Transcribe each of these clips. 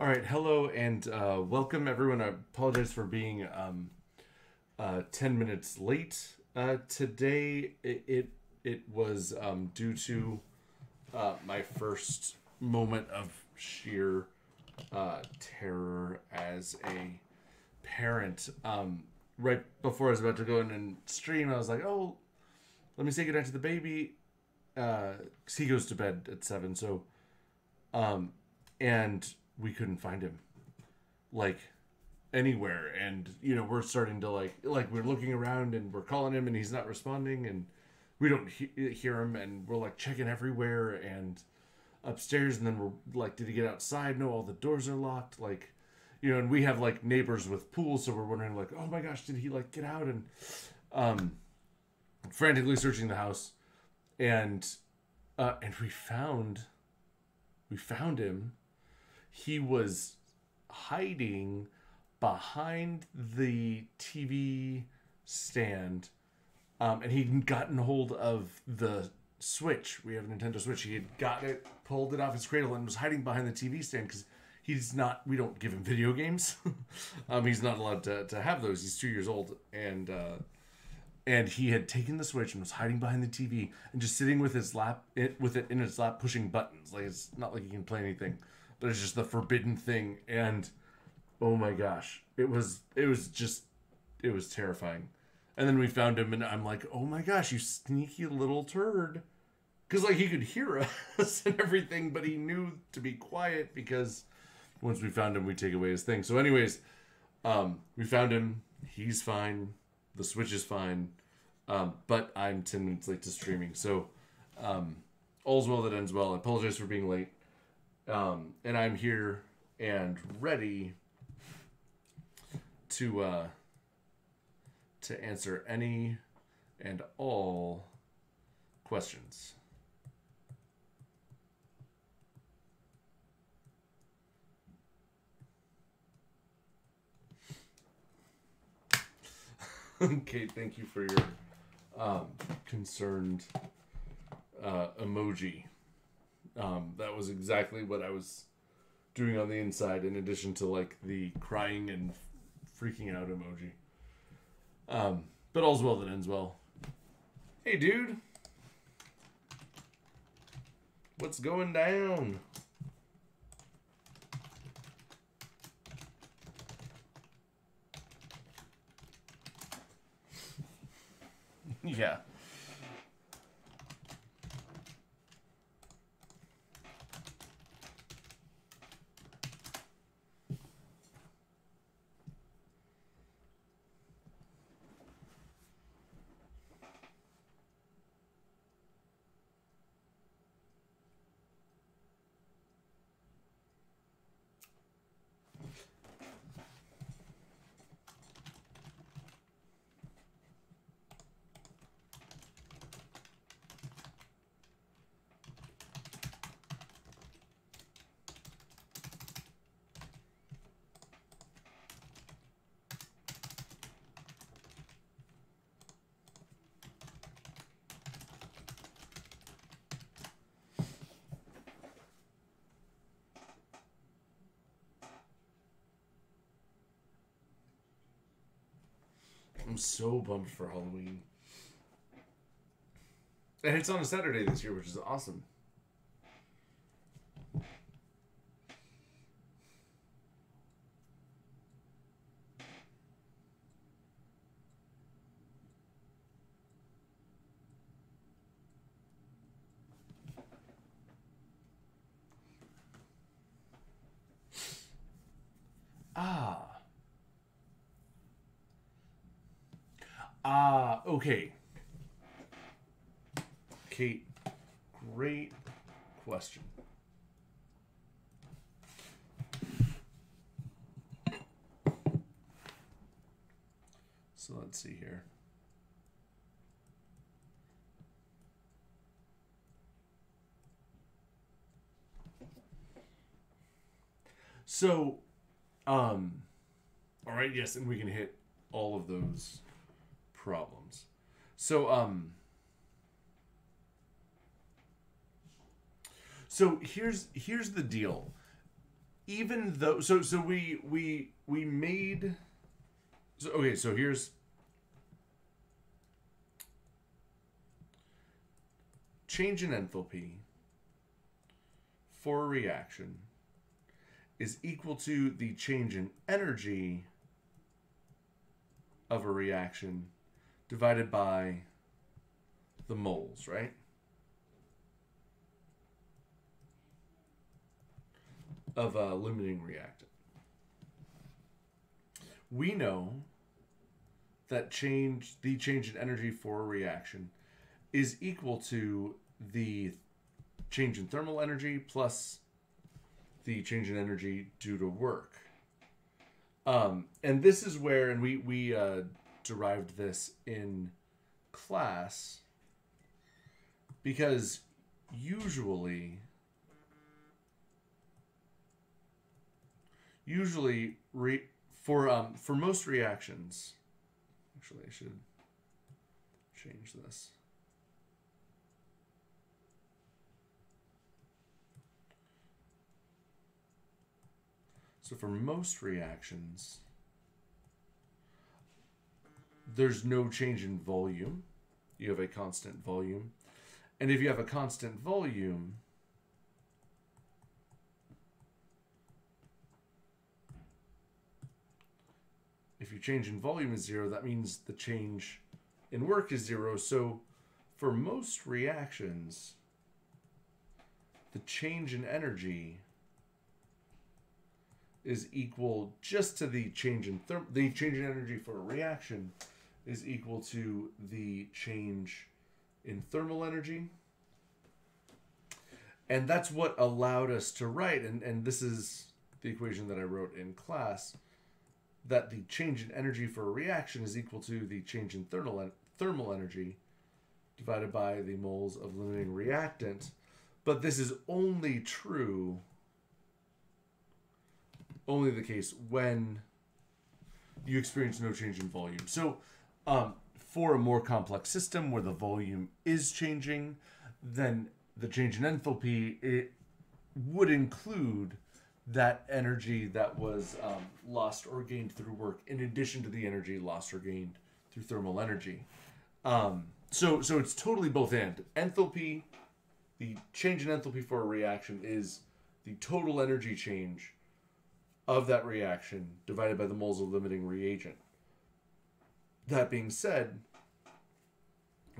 All right, hello and welcome everyone. I apologize for being 10 minutes late today. It was due to my first moment of sheer terror as a parent. Right before I was about to go in and stream, I was like, oh, let me say goodnight to the baby. 'Cause he goes to bed at 7, so and we couldn't find him, like, anywhere. And, you know, we're starting to, like we're looking around and we're calling him and he's not responding and we don't hear him, and we're, like, checking everywhere and upstairs, and then we're like, did he get outside? No, all the doors are locked, like, you know. And we have, like, neighbors with pools, so we're wondering, like, oh my gosh, did he, like, get out? And frantically searching the house, and we found him. He was hiding behind the TV stand, and he'd gotten hold of the Switch. We have a Nintendo Switch. He had gotten it, pulled it off his cradle, and was hiding behind the TV stand because he's not. We don't give him video games. He's not allowed to have those. He's 2 years old, and he had taken the Switch and was hiding behind the TV and just sitting with it in his lap, pushing buttons. Like, it's not like he can play anything. But it's just the forbidden thing, and oh my gosh, it was terrifying. And then we found him, and I'm like, oh my gosh, you sneaky little turd, because, like, he could hear us and everything, but he knew to be quiet because once we found him, we take away his thing. So, anyways, we found him. He's fine. The Switch is fine, but I'm 10 minutes late to streaming, so all's well that ends well. I apologize for being late. And I'm here and ready to answer any and all questions. Okay, thank you for your concerned emoji. That was exactly what I was doing on the inside, in addition to, like, the crying and freaking out emoji. But all's well that ends well. Hey, dude. What's going down? Yeah. I'm so pumped for Halloween. And it's on a Saturday this year, which is awesome. Okay, Kate, great question. So let's see here. So, all right, yes, and we can hit all of those problems. So, so here's the deal. even though, so we made, so, okay, so here's change in enthalpy for a reaction is equal to the change in energy of a reaction divided by the moles, right? Of a limiting reactant. We know that the change in energy for a reaction is equal to the change in thermal energy plus the change in energy due to work. And this is where, and we derived this in class, because usually for most reactions, actually I should change this. So for most reactions, there's no change in volume. You have a constant volume. And if you have a constant volume, if your change in volume is zero, that means the change in work is zero. So for most reactions, the change in energy is equal just to the change in energy for a reaction is equal to the change in thermal energy. And that's what allowed us to write, and this is the equation that I wrote in class, that the change in energy for a reaction is equal to the change in thermal energy divided by the moles of limiting reactant. But this is only true, only the case when you experience no change in volume. So for a more complex system where the volume is changing, then the change in enthalpy, it would include that energy that was lost or gained through work in addition to the energy lost or gained through thermal energy. So it's totally both and. Enthalpy, the change in enthalpy for a reaction is the total energy change of that reaction divided by the moles of limiting reagent. That being said,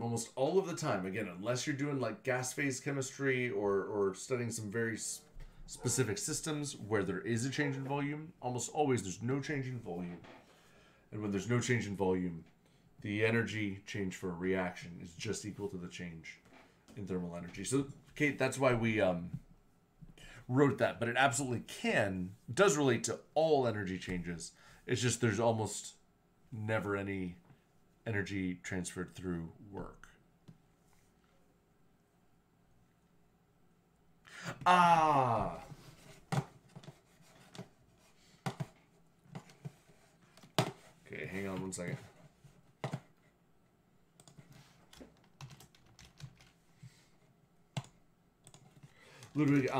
almost all of the time, again, unless you're doing like gas phase chemistry or studying some very specific systems where there is a change in volume, almost always there's no change in volume. And when there's no change in volume, the energy change for a reaction is just equal to the change in thermal energy. So, Kate, that's why we wrote that, but it absolutely does relate to all energy changes. It's just there's almost never any energy transferred through work. Ah! Okay, hang on one second. Ludwig,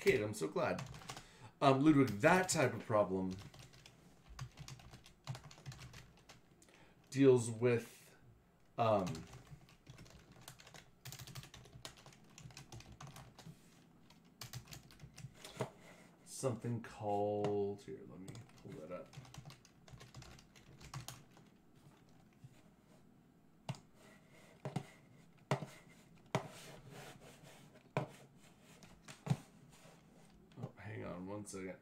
Kate, I'm so glad. Ludwig, that type of problem deals with something called, here, let me pull that up. Oh, hang on one second.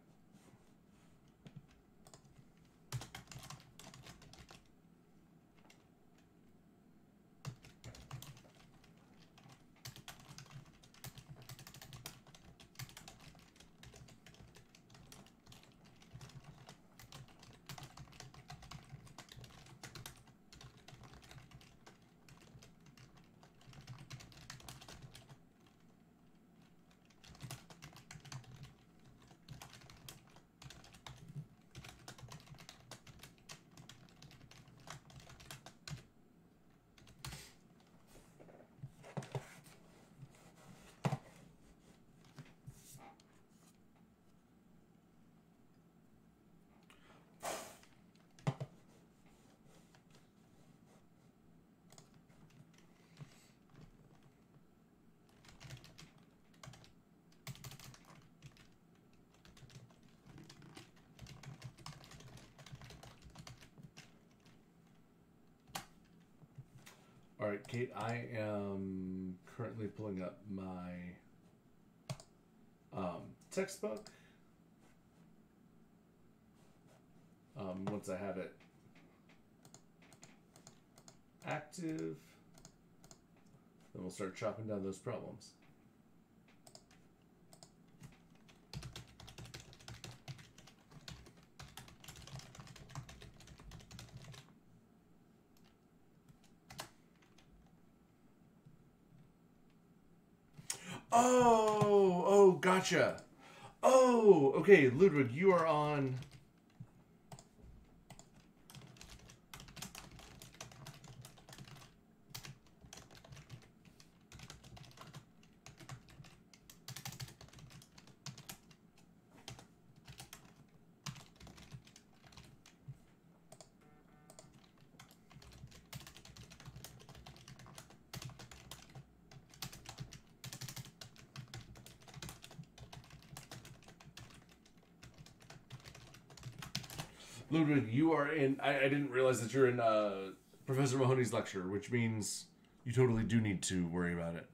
Alright, Kate, I am currently pulling up my textbook. Once I have it active, then we'll start chopping down those problems. Oh, gotcha. Oh, okay, Ludwig, you are on... Ludwig, you are in... I didn't realize that you're in Professor Mahoney's lecture, which means you totally do need to worry about it.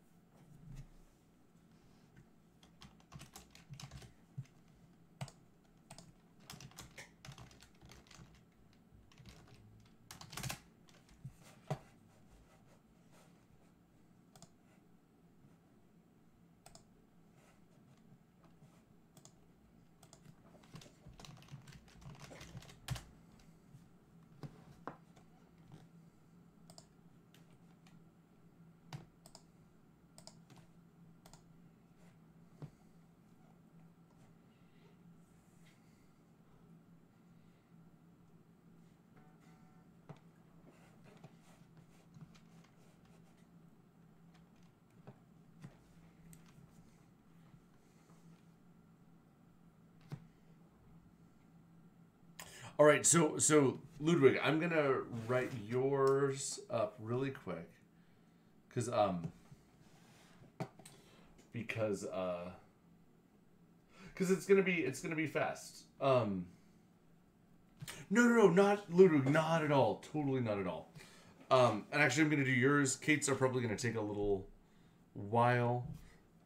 All right, so Ludwig, I'm gonna write yours up really quick, because it's gonna be fast. No, not Ludwig, not at all, totally not at all. And actually, I'm gonna do yours. Kate's are probably gonna take a little while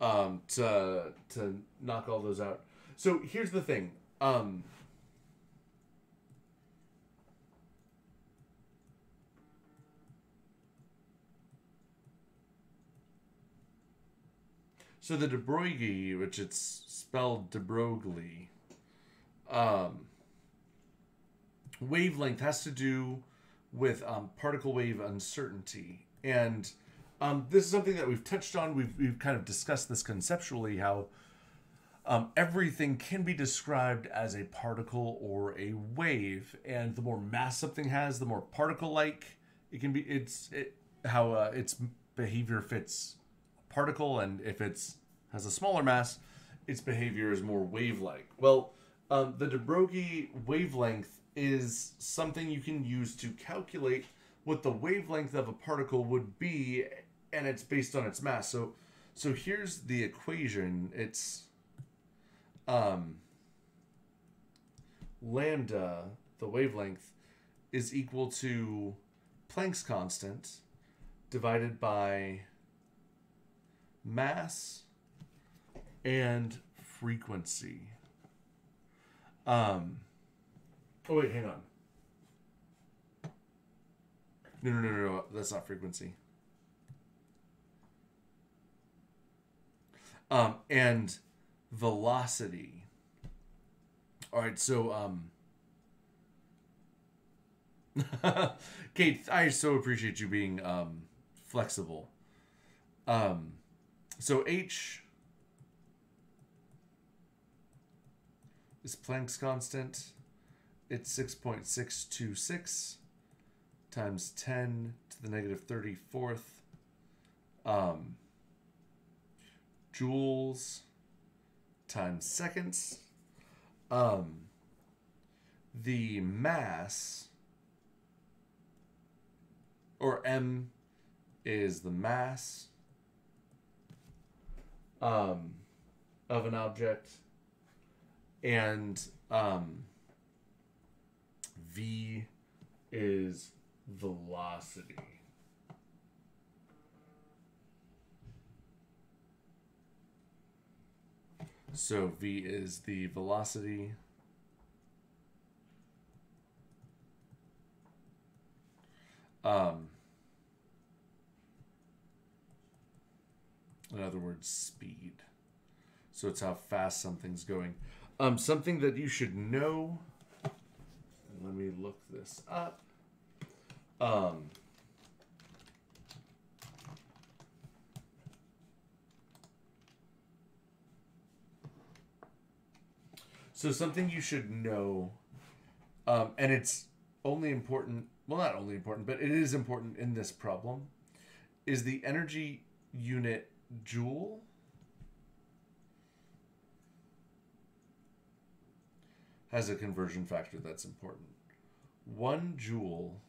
to knock all those out. So here's the thing. So the de Broglie, which it's spelled de Broglie, wavelength has to do with particle wave uncertainty. And this is something that we've touched on. We've kind of discussed this conceptually, how everything can be described as a particle or a wave. And the more mass something has, the more particle-like it can be. How its behavior fits particle, and if it's has a smaller mass, its behavior is more wave-like. Well, the de Broglie wavelength is something you can use to calculate what the wavelength of a particle would be, and it's based on its mass. So here's the equation. It's lambda, the wavelength, is equal to Planck's constant divided by mass and frequency. Oh wait, hang on. No, that's not frequency. And velocity. All right, so Kate, I so appreciate you being flexible. So H is Planck's constant. It's 6.626 times 10 to the negative 34th. Joules times seconds. The mass, or M, is the mass of an object, and V is velocity. So V is the velocity. In other words, speed. So it's how fast something's going. Something that you should know. Let me look this up. So something you should know, and it's only important, well, not only important, but it is important in this problem, is the energy unit joule. Has a conversion factor that's important. 1 joule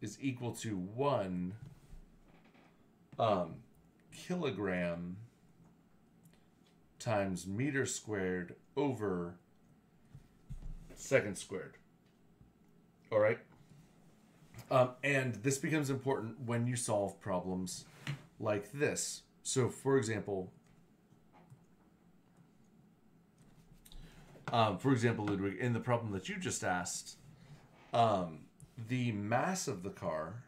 is equal to 1 kilogram times meter squared over second squared. All right. And this becomes important when you solve problems like this. So for example, Ludwig, in the problem that you just asked, the mass of the car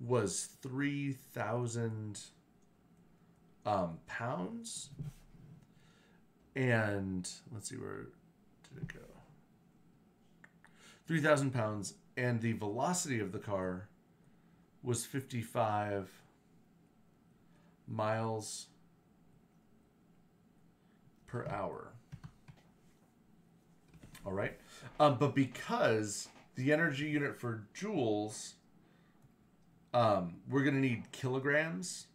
was 3,000 pounds, and let's see, where did it go? 3,000 pounds, and the velocity of the car was 55 miles per hour. All right, but because the energy unit for joules, we're going to need kilograms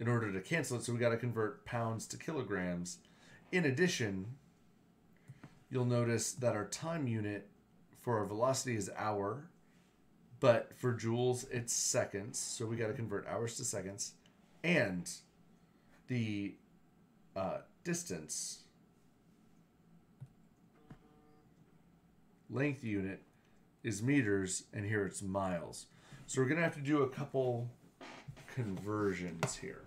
in order to cancel it, so we got to convert pounds to kilograms. In addition, you'll notice that our time unit for our velocity is hour, but for joules it's seconds, so we got to convert hours to seconds. And the distance, length unit is meters, and here it's miles. So we're going to have to do a couple conversions here.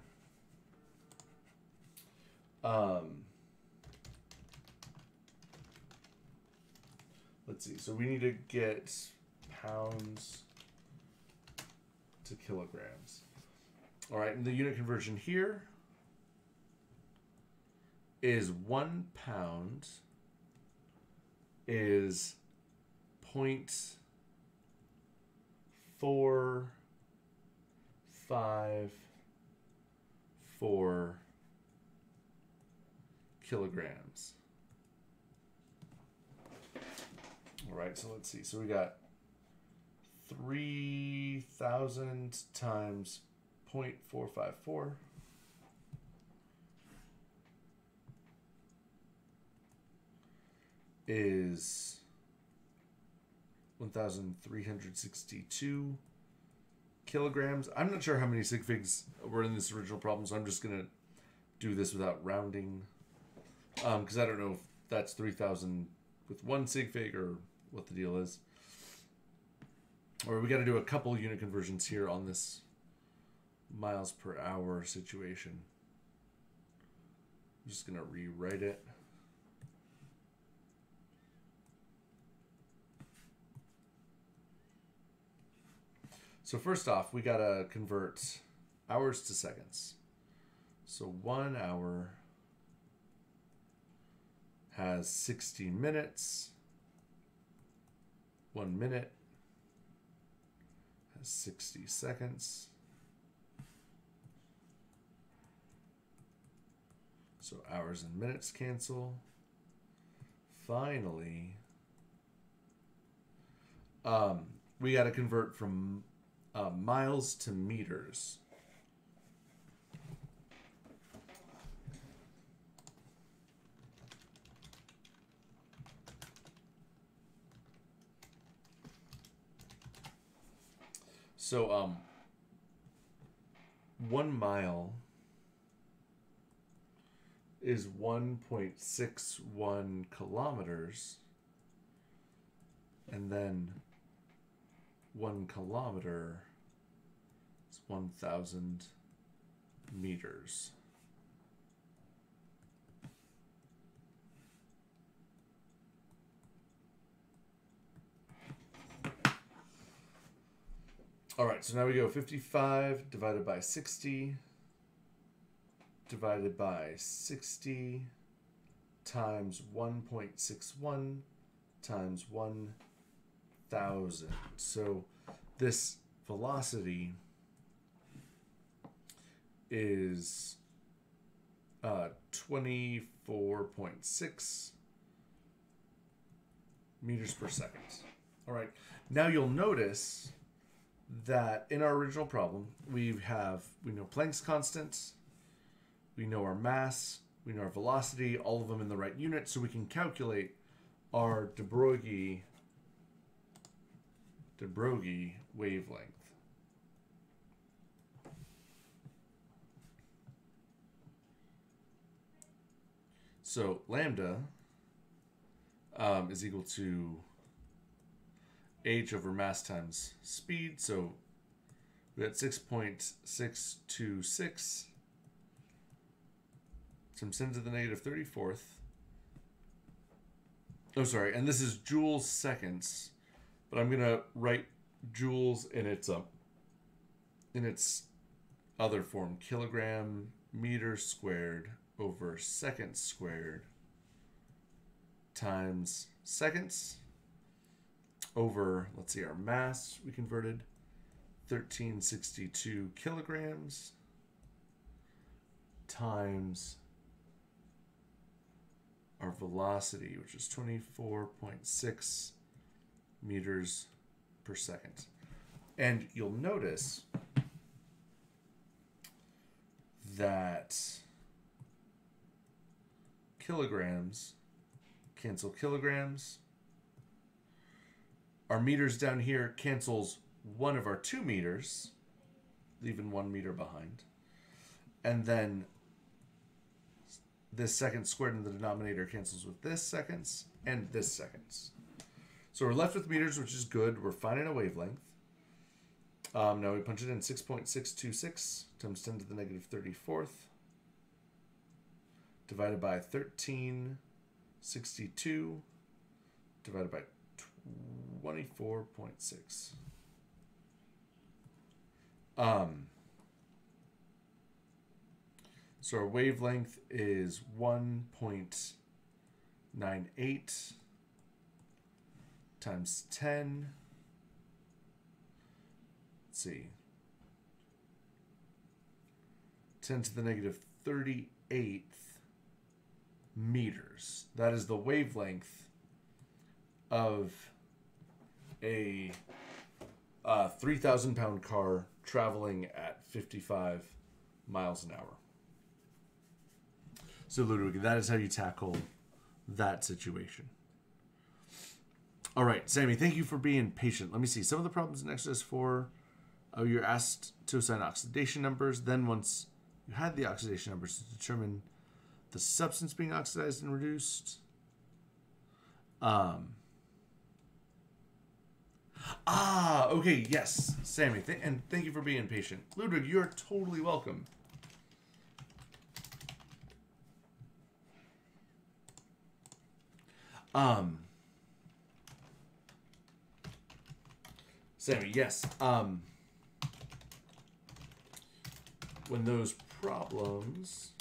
Let's see. So we need to get pounds to kilograms. All right, and the unit conversion here is 1 pound is 0.454 kilograms. All right, so let's see. So we got 3,000 times 0.454. Is 1,362 kilograms. I'm not sure how many sig figs were in this original problem, so I'm just going to do this without rounding, because I don't know if that's 3,000 with 1 sig fig or what the deal is. Or we got to do a couple unit conversions here on this miles per hour situation. I'm just going to rewrite it. So first off, we got to convert hours to seconds. So 1 hour has 60 minutes. 1 minute has 60 seconds. So hours and minutes cancel. Finally, we got to convert from miles to meters. So 1 mile is 1.61 kilometers, and then 1 kilometer 1,000 meters. All right, so now we go 55 divided by 60 divided by 60 times 1.61 times 1,000. So this velocity is 24.6 meters per second. All right, now you'll notice that in our original problem, we know Planck's constant, we know our mass, we know our velocity, all of them in the right unit, so we can calculate our de Broglie wavelength. So lambda is equal to h over mass times speed. So we got 6.626 times 10 to the negative 34th. Oh, sorry. And this is joules seconds, but I'm gonna write joules in its other form: kilogram meter squared over seconds squared times seconds over, let's see, our mass we converted, 1362 kilograms times our velocity, which is 24.6 meters per second. And you'll notice that kilograms cancel kilograms. Our meters down here cancels one of our 2 meters, leaving 1 meter behind. And then this second squared in the denominator cancels with this seconds and this seconds. So we're left with meters, which is good. We're finding a wavelength. Now we punch it in 6.626 times 10 to the negative 34th divided by 1362 divided by 24.6. So our wavelength is 1.98 times 10. Let's see. 10 to the negative 38th meters. That is the wavelength of a 3,000-pound car traveling at 55 miles an hour. So Ludwig, that is how you tackle that situation. All right, Sammy, thank you for being patient. Let me see. Some of the problems in exercise 4, you're asked to assign oxidation numbers. Then once you had the oxidation numbers, to determine the substance being oxidized and reduced. Okay, yes, Sammy, and thank you for being patient. Ludwig, you're totally welcome. Sammy, yes, when those problems .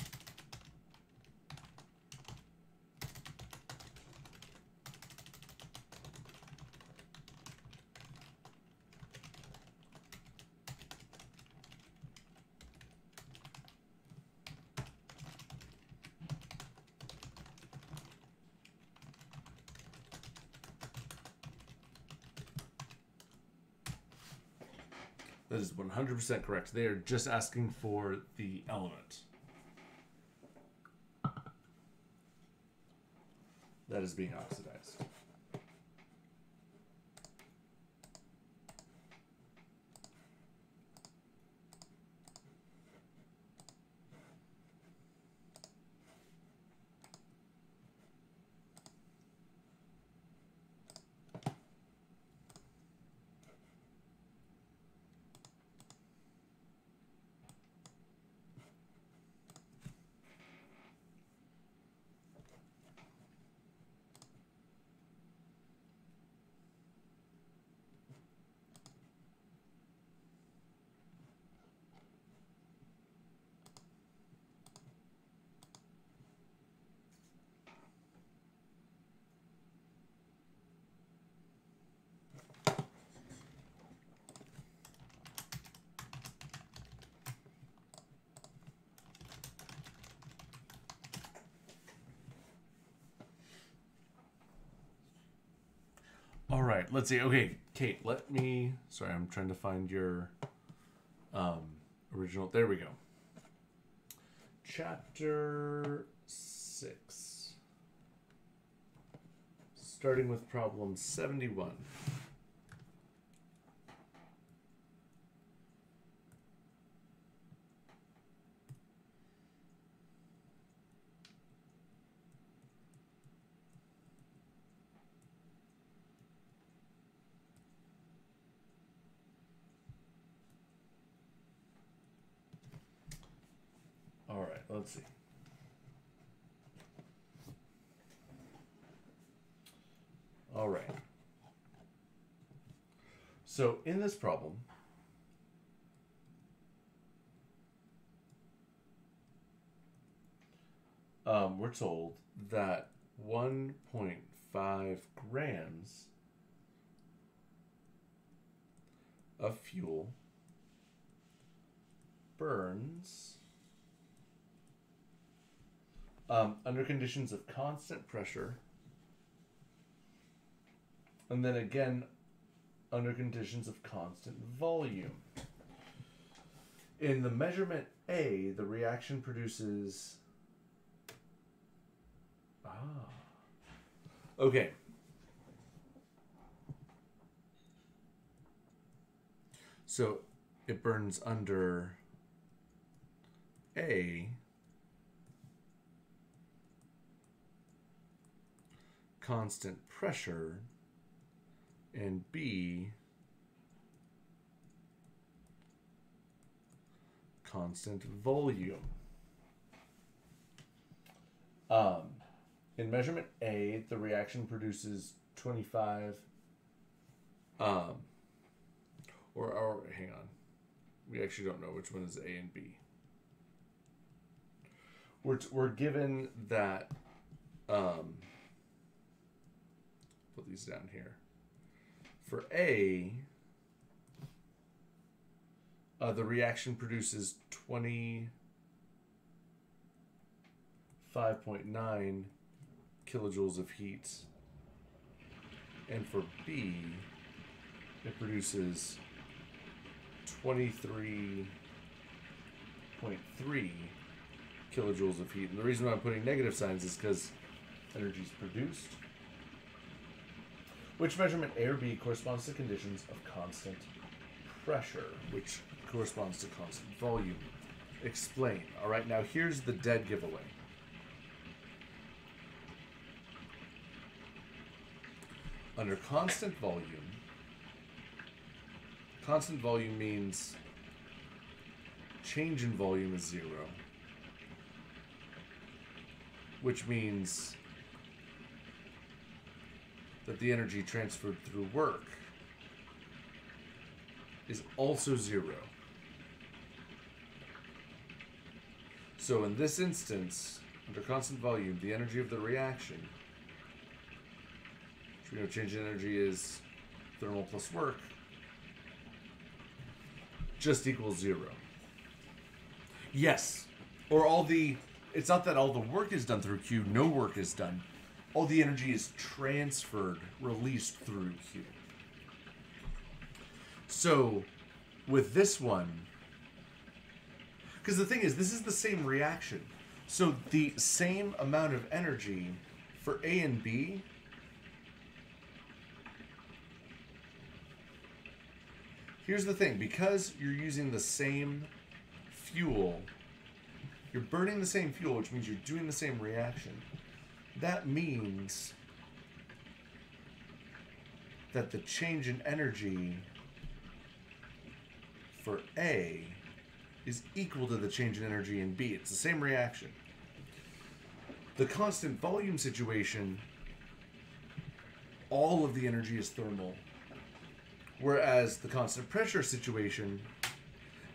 That is 100% correct. They are just asking for the element. That is being oxidized. right, let's see. Okay, Kate, let me... Sorry, I'm trying to find your original... There we go. Chapter 6. Starting with problem 71. Let's see. All right. So in this problem, we're told that 1.5 grams of fuel burns under conditions of constant pressure, and then again under conditions of constant volume. In the measurement A, the reaction produces... Okay. So it burns under A... constant pressure, and B, constant volume. In measurement A, the reaction produces 25, or hang on, we actually don't know which one is A and B. We're given that, put these down here. For A, the reaction produces 25.9 kilojoules of heat. And for B, it produces 23.3 kilojoules of heat. And the reason why I'm putting negative signs is because energy is produced. Which measurement A or B corresponds to conditions of constant pressure, which corresponds to constant volume. Explain. All right, now here's the dead giveaway. Under constant volume means change in volume is 0, which means that the energy transferred through work is also 0. So in this instance, under constant volume, the energy of the reaction, which we know change in energy is thermal plus work, just equals 0. Yes, or all the, it's not that all the work is done through Q, no work is done. All the energy is transferred, released through Q. So, with this one, because the thing is, this is the same reaction. So the same amount of energy for A and B . Here's the thing, because you're using the same fuel, you're burning the same fuel, which means you're doing the same reaction. That means that the change in energy for A is equal to the change in energy in B. It's the same reaction. The constant volume situation, all of the energy is thermal, whereas the constant pressure situation,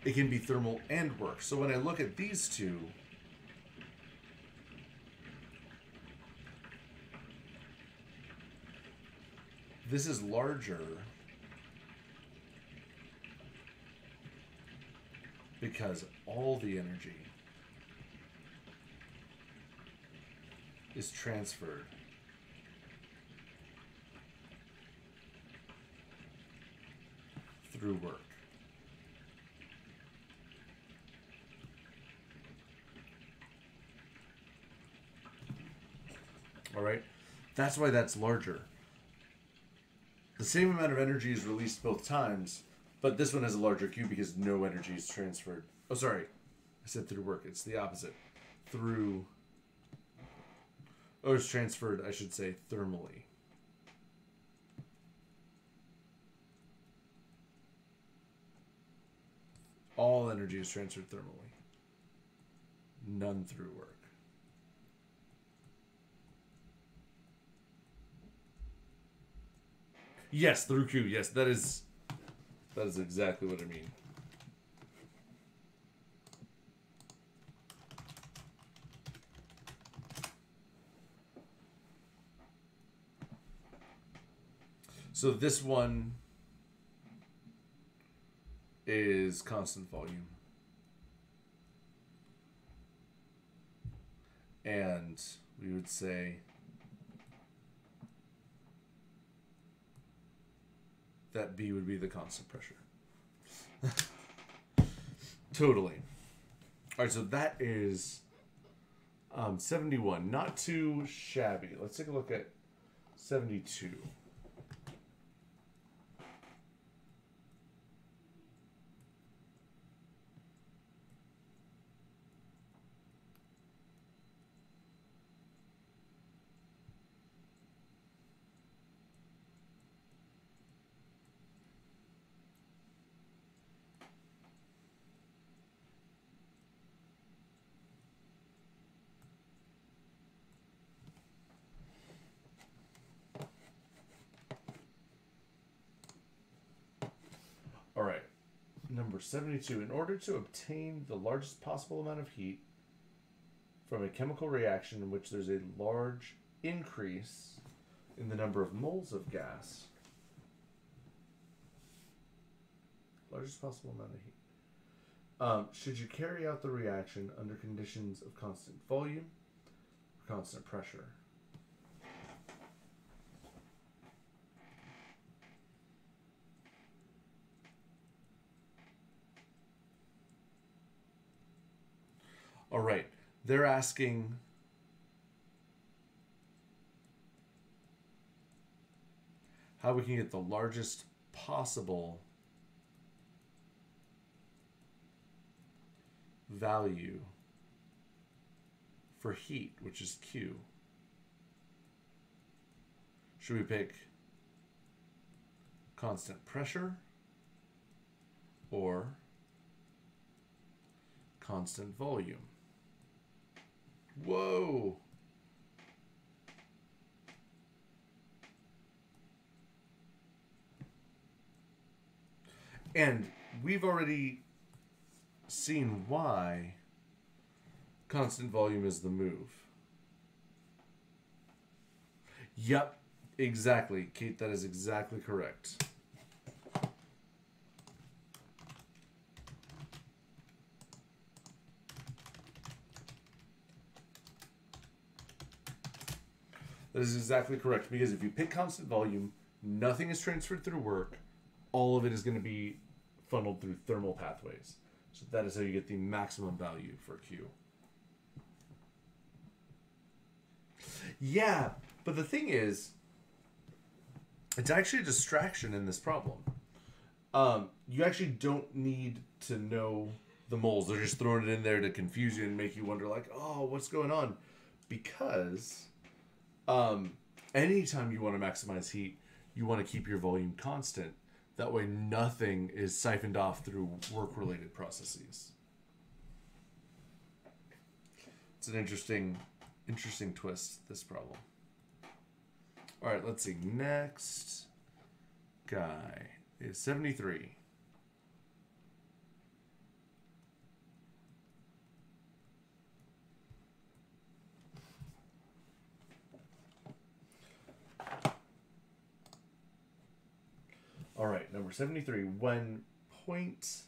it can be thermal and work. So when I look at these two, this is larger because all the energy is transferred through work. All right, that's why that's larger. The same amount of energy is released both times, but this one has a larger Q because no energy is transferred. Oh, sorry, I said through work. It's the opposite. Through, oh, it's transferred, I should say, thermally. All energy is transferred thermally. None through work. Yes, through Q. Yes, that is exactly what I mean. So this one is constant volume. And we would say that B would be the constant pressure. Totally. All right, so that is 71. Not too shabby. Let's take a look at 72. All right, number 72. In order to obtain the largest possible amount of heat from a chemical reaction in which there's a large increase in the number of moles of gas, largest possible amount of heat, should you carry out the reaction under conditions of constant volume or constant pressure? All right, they're asking how we can get the largest possible value for heat, which is Q. Should we pick constant pressure or constant volume? Whoa! And we've already seen why constant volume is the move. Yep, exactly. Kate, that is exactly correct. That is exactly correct, because if you pick constant volume, nothing is transferred through work. All of it is going to be funneled through thermal pathways. So that is how you get the maximum value for Q. Yeah, but the thing is, it's actually a distraction in this problem. You actually don't need to know the moles. They're just throwing it in there to confuse you and make you wonder, like, oh, what's going on? Because anytime you want to maximize heat, you want to keep your volume constant. That way nothing is siphoned off through work-related processes. It's an interesting twist, this problem. All right, let's see. Next guy is 73. All right, number 73. When 0.514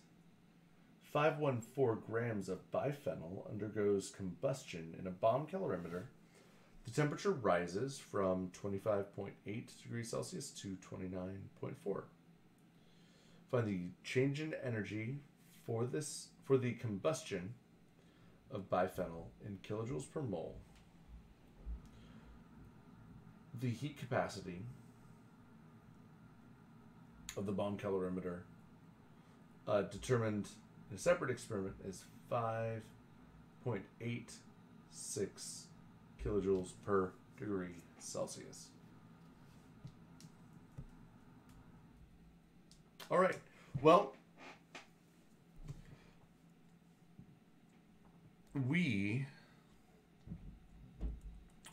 grams of biphenyl undergoes combustion in a bomb calorimeter, the temperature rises from 25.8 degrees Celsius to 29.4. If Find the change in energy for this for the combustion of biphenyl in kilojoules per mole, the heat capacity of the bomb calorimeter, determined in a separate experiment, is 5.86 kilojoules per degree Celsius. All right, well, we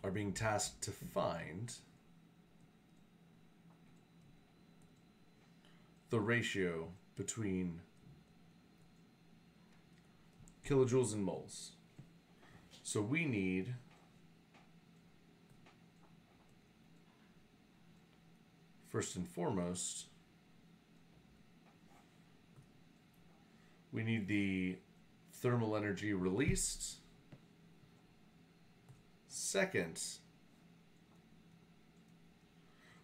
are being tasked to find the ratio between kilojoules and moles. So we need first and foremost, we need the thermal energy released. Second,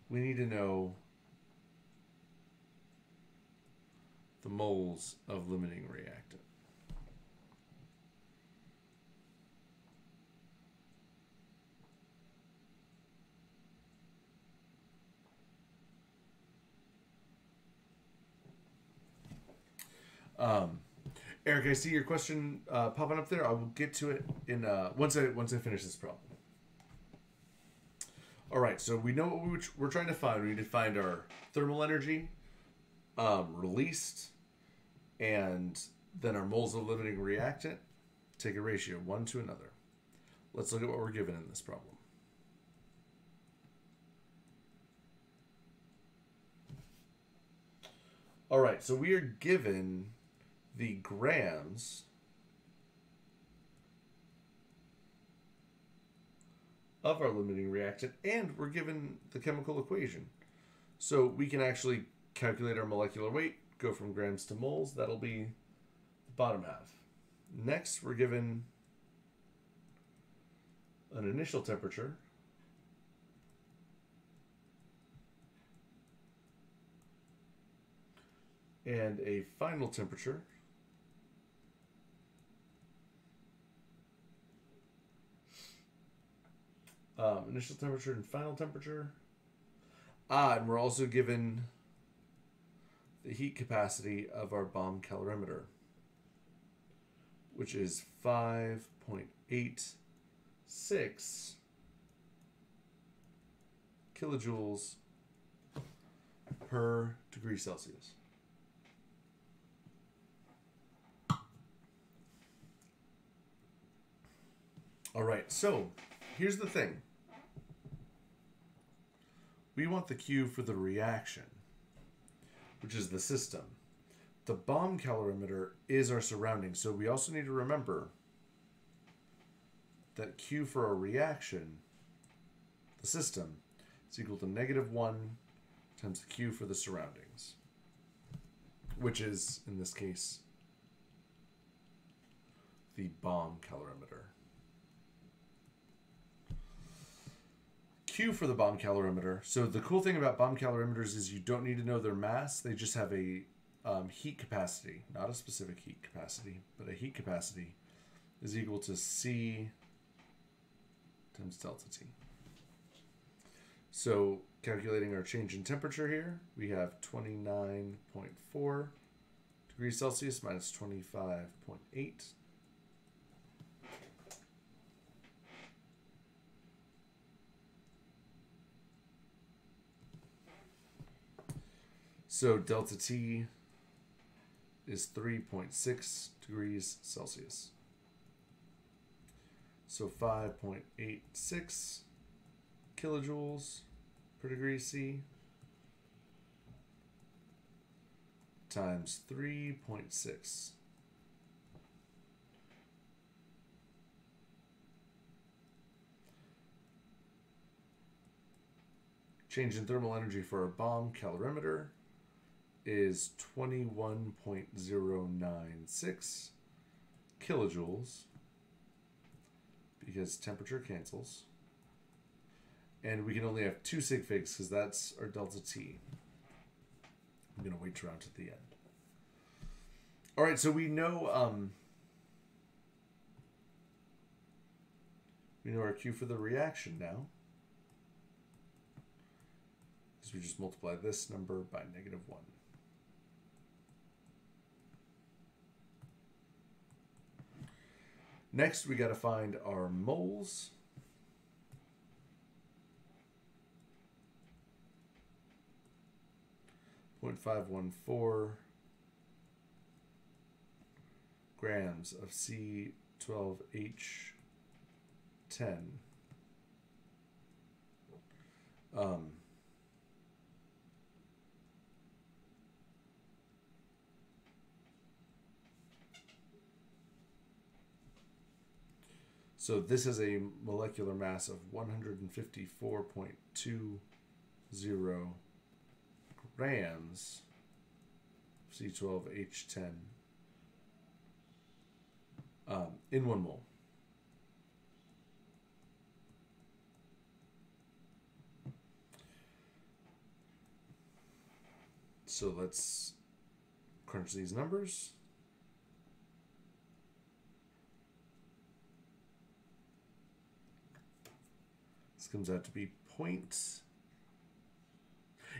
we need to know the moles of limiting reactant. Eric, I see your question popping up there. I will get to it in once I finish this problem. All right, so we know what we're trying to find. We need to find our thermal energy released, and then our moles of limiting reactant. Take a ratio one to another. Let's look at what we're given in this problem. All right, so we are given the grams of our limiting reactant, and we're given the chemical equation. So we can actually calculate our molecular weight, go from grams to moles. That'll be the bottom half. Next, we're given an initial temperature. And a final temperature. Initial temperature and final temperature. And we're also given the heat capacity of our bomb calorimeter, which is 5.86 kilojoules per degree Celsius. All right, so here's the thing. We want the Q for the reaction, which is the system. The bomb calorimeter is our surrounding, so we also need to remember that Q for our reaction, the system, is equal to -1 times the Q for the surroundings, which is, in this case, the bomb calorimeter. Q for the bomb calorimeter. So the cool thing about bomb calorimeters is you don't need to know their mass. They just have a heat capacity, not a specific heat capacity, but a heat capacity is equal to C times delta T. So calculating our change in temperature here, we have 29.4 degrees Celsius minus 25.8. So delta T is 3.6 degrees Celsius. So 5.86 kilojoules per degree C times 3.6. Change in thermal energy for our bomb calorimeter is 21.096 kilojoules because temperature cancels. And we can only have 2 sig figs because that's our delta T. I'm going to wait around to the end. All right, so we know our Q for the reaction now. Because we just multiply this number by -1. Next, we got to find our moles. .514 grams of C12H10. So this is a molecular mass of 154.20 grams of C12H10 in 1 mole. So let's crunch these numbers. This comes out to be point.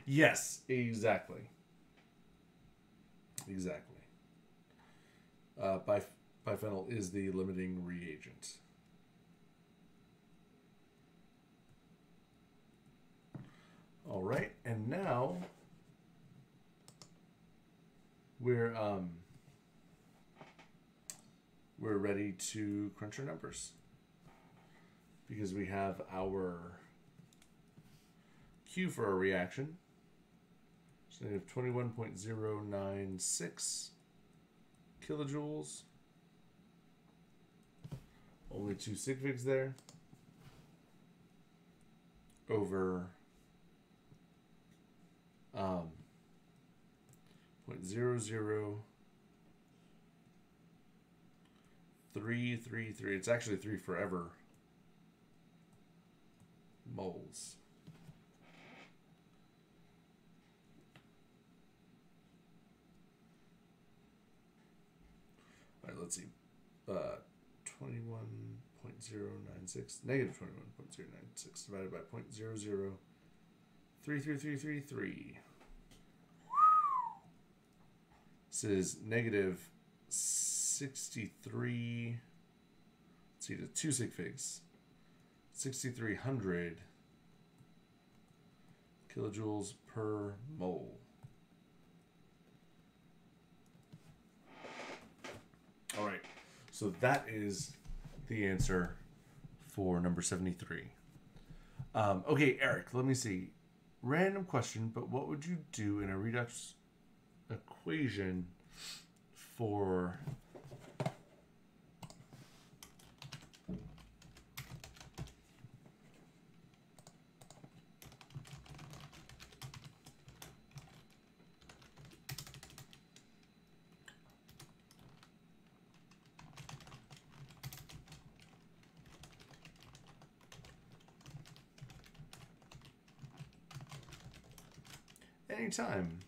Yes, exactly. Exactly. Biphenyl is the limiting reagent. All right, and now we're ready to crunch our numbers, because we have our Q for our reaction. So we have 21.096 kilojoules. Only 2 sig figs there. Over 0.00333. It's actually 3 forever moles. All right, let's see. 21.096, -21.096 divided by 0.003333. This is -63. Let's see, the 2 sig figs. 6,300 kilojoules per mole. All right, so that is the answer for number 73. Okay, Eric, let me see. Random question, but what would you do in a redox equation for time?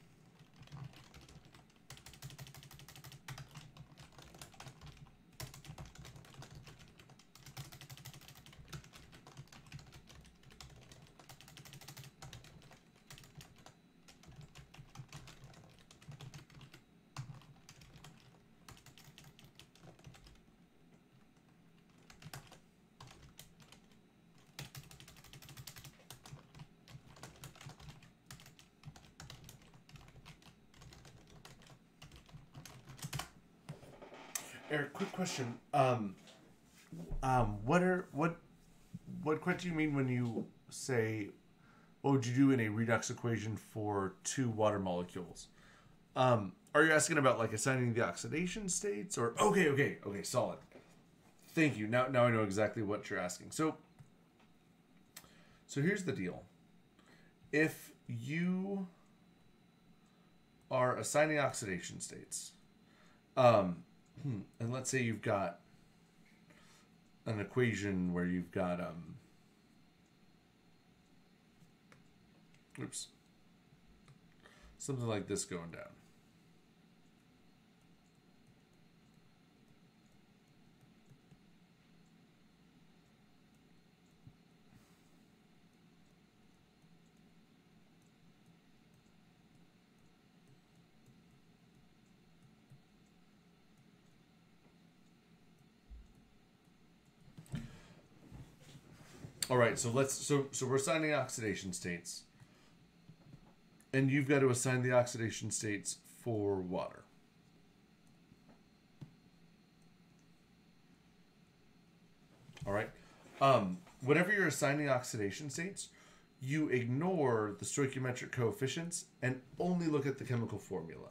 Eric, quick question. What do you mean when you say, what would you do in a redox equation for 2 water molecules? Are you asking about like assigning the oxidation states, or okay, solid. Thank you. Now I know exactly what you're asking. So here's the deal. If you are assigning oxidation states, and let's say you've got an equation where you've got something like this going down. All right, so let's so we're assigning oxidation states, and you've got to assign the oxidation states for water. All right, whenever you're assigning oxidation states, you ignore the stoichiometric coefficients and only look at the chemical formula.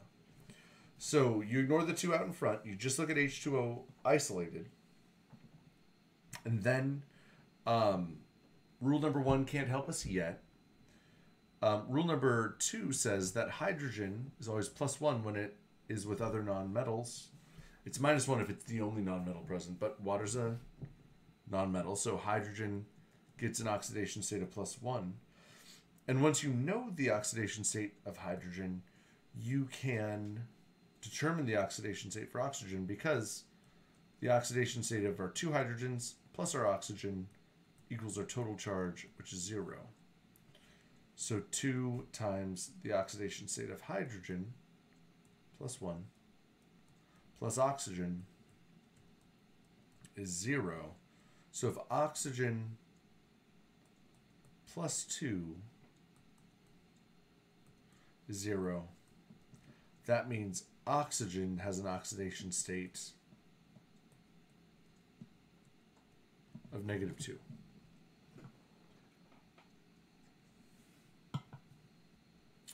So you ignore the two out in front. You just look at H2O isolated, and then rule number one can't help us yet. Rule number two says that hydrogen is always +1 when it is with other nonmetals. It's -1 if it's the only nonmetal present, but water's a nonmetal, so hydrogen gets an oxidation state of +1. And once you know the oxidation state of hydrogen, you can determine the oxidation state for oxygen, because the oxidation state of our two hydrogens plus our oxygen equals our total charge, which is 0. So 2 times the oxidation state of hydrogen, +1, plus oxygen is 0. So if oxygen +2 is 0, that means oxygen has an oxidation state of -2.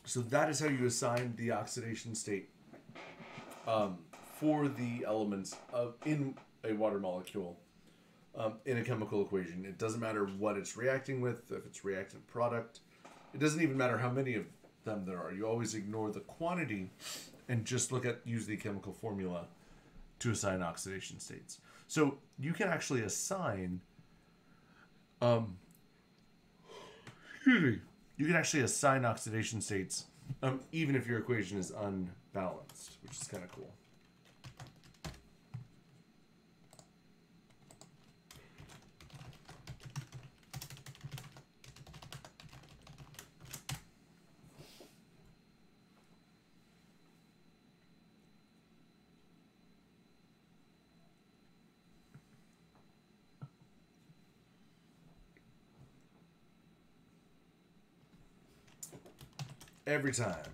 So that is how you assign the oxidation state for the elements in a water molecule in a chemical equation. It doesn't matter what it's reacting with, if it's reactant product. It doesn't even matter how many of them there are. You always ignore the quantity and just look at, use the chemical formula to assign oxidation states. So you can actually assign, you can actually assign oxidation states even if your equation is unbalanced, which is kind of cool. Every time.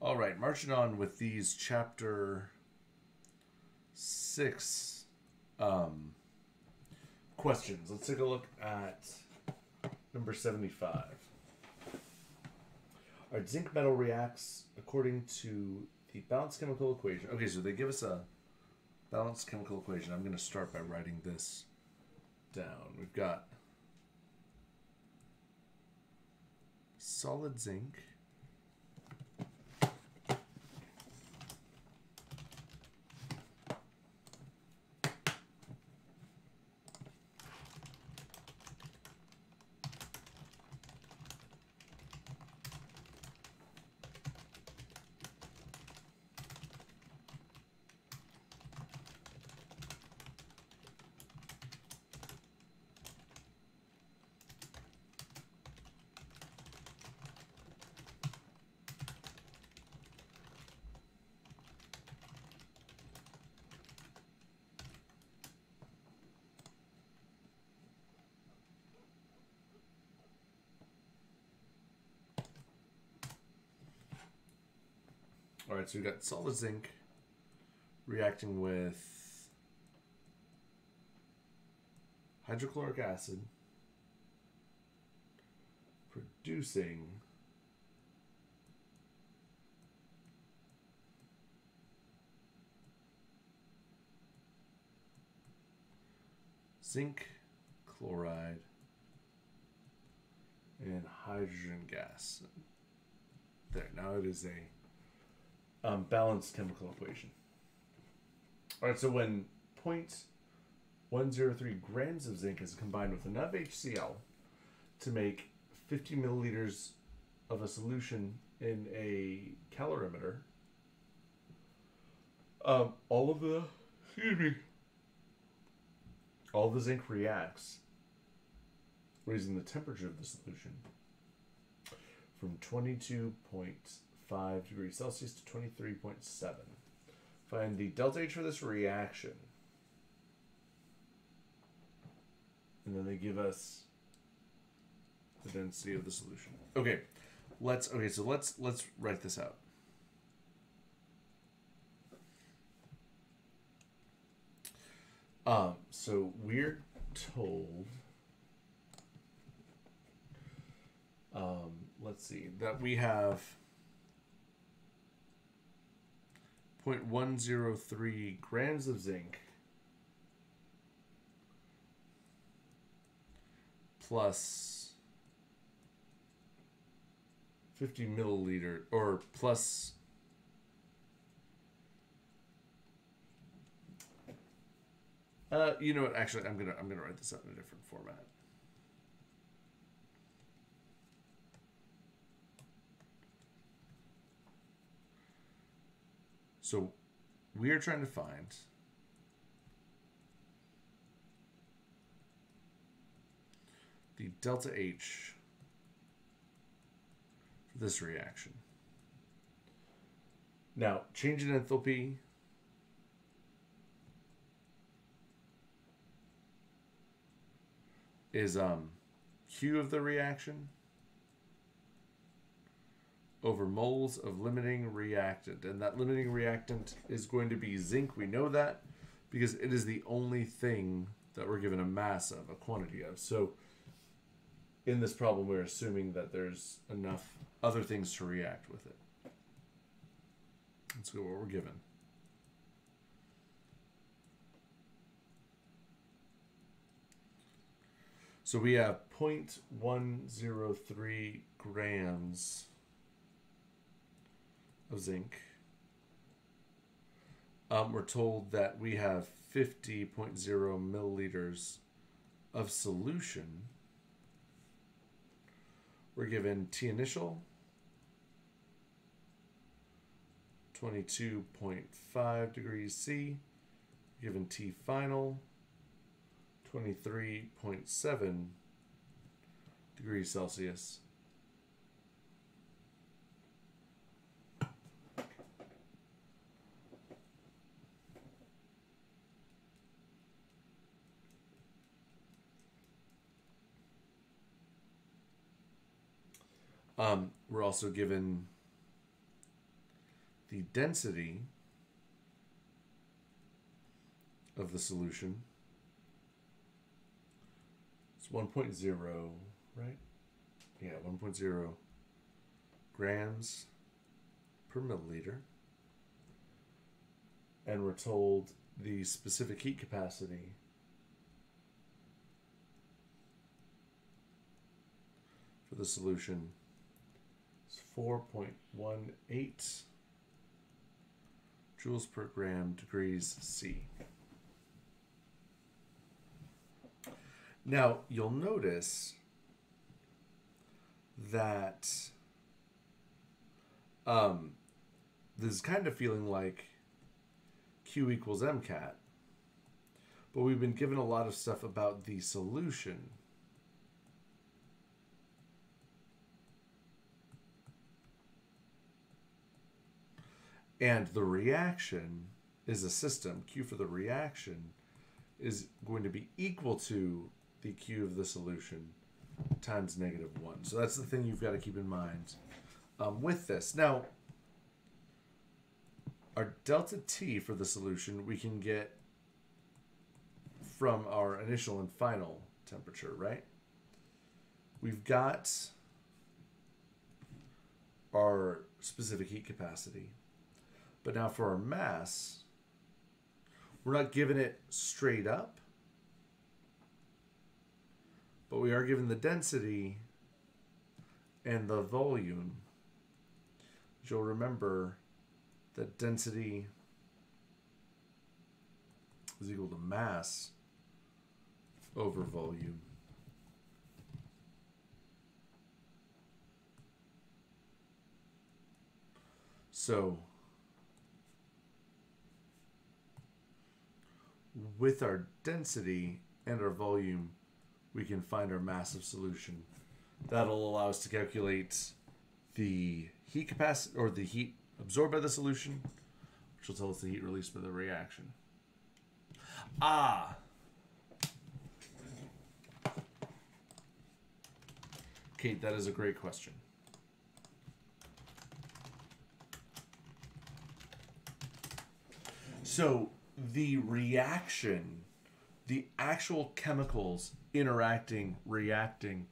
All right, marching on with these chapter 6 questions. Let's take a look at number 75. All right, zinc metal reacts according to the balanced chemical equation. Okay, so they give us a balanced chemical equation. I'm going to start by writing this down. We've got solid zinc . All right, so we've got solid zinc reacting with hydrochloric acid, producing zinc chloride, and hydrogen gas. There, now it is a balanced chemical equation. All right, so when 0.103 grams of zinc is combined with enough HCl to make 50 milliliters of a solution in a calorimeter, all the zinc reacts, raising the temperature of the solution from 22.5 degrees Celsius to 23.7. Find the delta H for this reaction. And then they give us the density of the solution. Okay. So let's write this out. So we're told, let's see, that we have 0.103 grams of zinc plus 50 milliliter, or plus I'm gonna write this out in a different format. So we are trying to find the delta H for this reaction. Now, change in enthalpy is Q of the reaction over moles of limiting reactant. And that limiting reactant is going to be zinc. We know that because it is the only thing that we're given a mass of, a quantity of. So in this problem, we're assuming that there's enough other things to react with it. Let's go what we're given. So we have 0.103 grams of zinc. We're told that we have 50.0 milliliters of solution. We're given T initial, 22.5 degrees C. We're given T final, 23.7 degrees Celsius. We're also given the density of the solution. It's 1.0, right? Yeah, 1.0 grams per milliliter. And we're told the specific heat capacity for the solution 4.18 joules per gram degrees C. Now, you'll notice that this is kind of feeling like Q equals MCAT, but we've been given a lot of stuff about the solution. And the reaction is a system. Q for the reaction is going to be equal to the Q of the solution times -1. So that's the thing you've got to keep in mind with this. Now, our delta T for the solution we can get from our initial and final temperature, right? We've got our specific heat capacity. But now for our mass, we're not giving it straight up. But we are given the density and the volume. You'll remember that density is equal to mass over volume. So with our density and our volume, we can find our mass of solution. That'll allow us to calculate the heat capacity, or the heat absorbed by the solution, which will tell us the heat released by the reaction. Ah! Kate, that is a great question. So, the reaction, the actual chemicals interacting, reacting,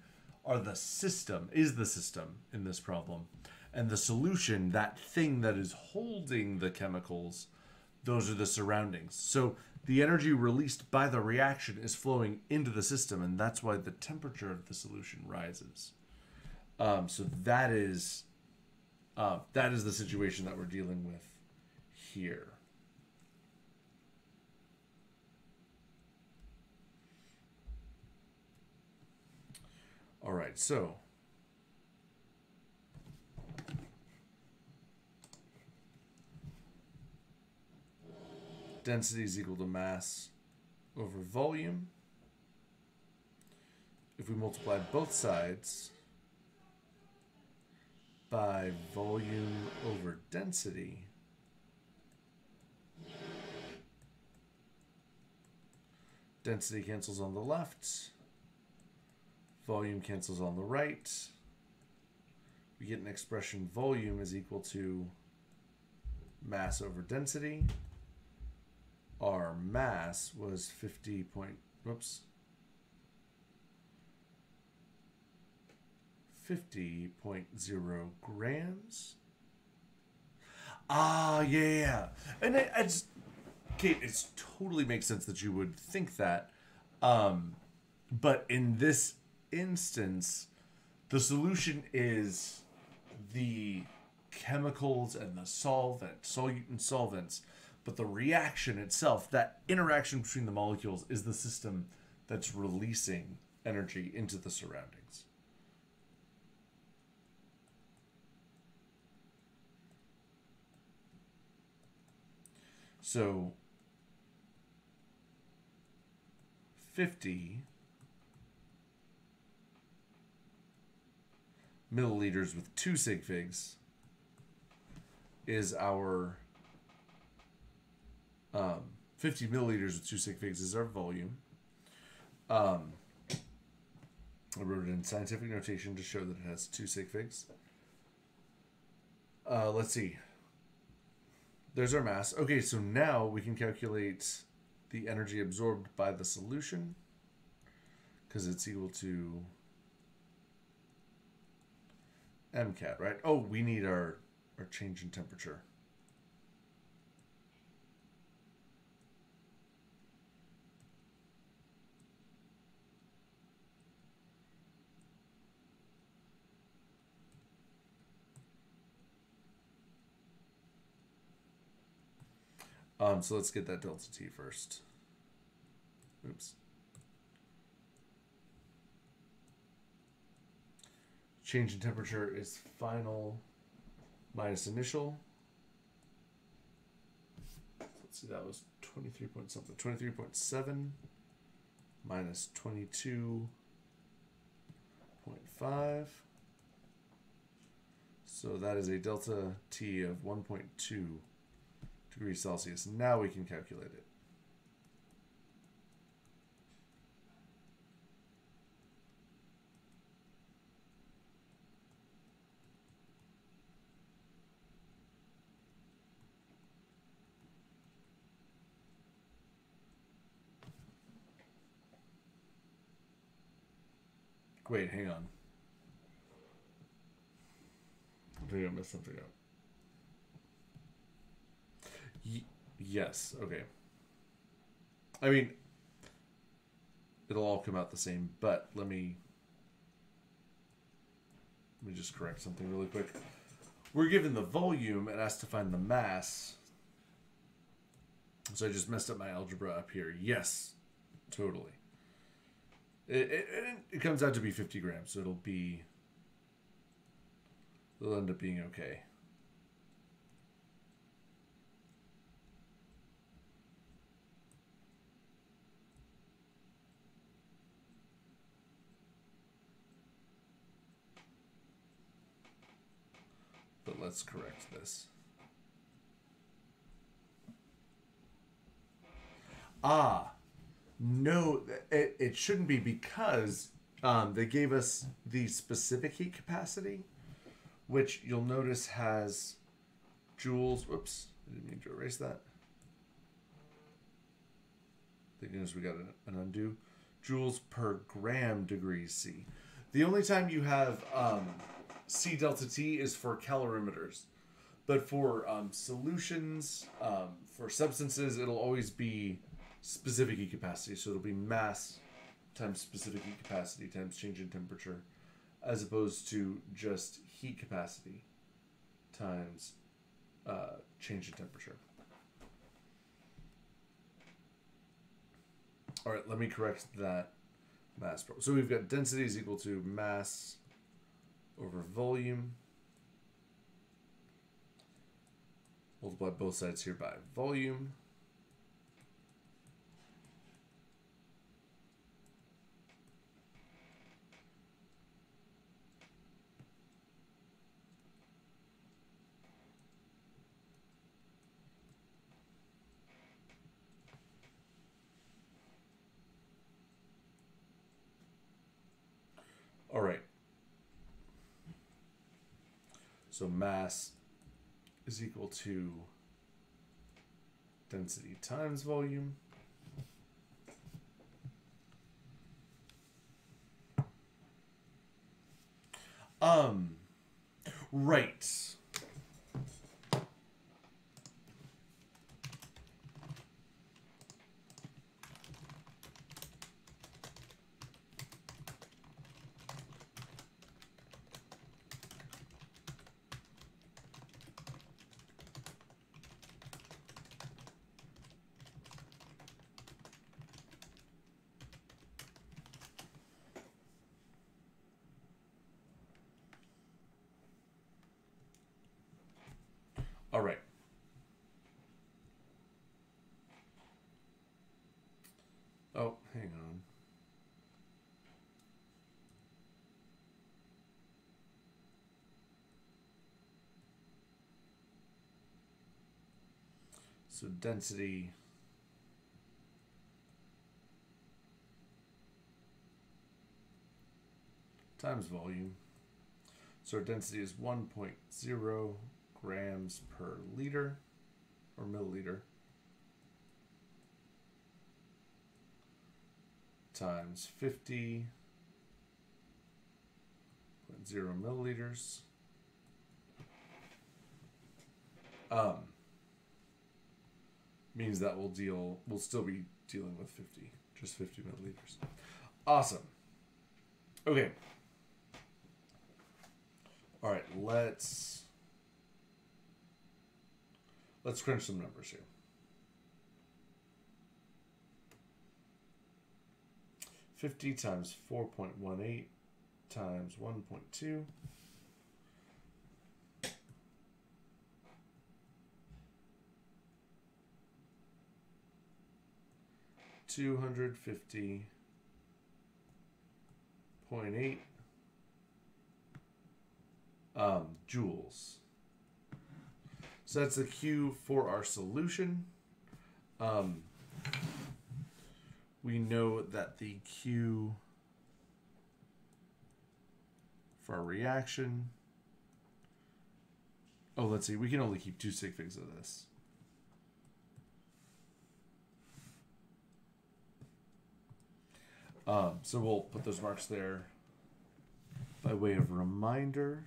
are the system, is the system in this problem. And the solution, that thing that is holding the chemicals, those are the surroundings. So the energy released by the reaction is flowing into the system, and that's why the temperature of the solution rises. So that is the situation that we're dealing with here. All right, so density is equal to mass over volume. If we multiply both sides by volume over density, density cancels on the left. Volume cancels on the right. We get an expression, volume is equal to mass over density. Our mass was 50.0 grams. Ah, yeah. And I just, Kate, it totally makes sense that you would think that. But in this instance, the solution is the chemicals and the solvent, solute and solvents, but the reaction itself, that interaction between the molecules, is the system that's releasing energy into the surroundings. So 50 milliliters with 2 sig figs is our 50 milliliters with 2 sig figs is our volume. I wrote it in scientific notation to show that it has 2 sig figs. Let's see. There's our mass. Okay, so now we can calculate the energy absorbed by the solution, because it's equal to MCAT, right? Oh, we need our change in temperature. So let's get that delta T first. Oops. Change in temperature is final minus initial. Let's see, that was 23 point something. 23.7 minus 22.5. So that is a delta T of 1.2 degrees Celsius. Now we can calculate it. Wait, hang on. I think I messed something up. Yes, okay. I mean, it'll all come out the same, but let me just correct something really quick. We're given the volume and asked to find the mass. So I just messed up my algebra up here. Yes, totally. It comes out to be 50 grams, so it'll end up being okay. But let's correct this. Ah, no, it shouldn't be, because they gave us the specific heat capacity, which you'll notice has joules. Whoops, I didn't mean to erase that. Thank goodness we got an undo. Joules per gram degrees C. The only time you have C delta T is for calorimeters. But for solutions, for substances, it'll always be specific heat capacity. So it'll be mass times specific heat capacity times change in temperature, as opposed to just heat capacity times change in temperature. All right, let me correct that mass problem. So we've got density is equal to mass over volume. Multiply both sides here by volume. All right. So mass is equal to density times volume. Right. All right. Oh, hang on. So density times volume. So our density is 1.0. grams per liter or milliliter times 50.0 milliliters. Means that we'll still be dealing with 50, just 50 milliliters. Awesome. Okay. All right, let's crunch some numbers here. 50 times 4.18 times 1.2. Two 250.8 joules. So that's the Q for our solution. We know that the Q for our reaction. Oh, let's see. We can only keep two sig figs of this. So we'll put those marks there by way of reminder.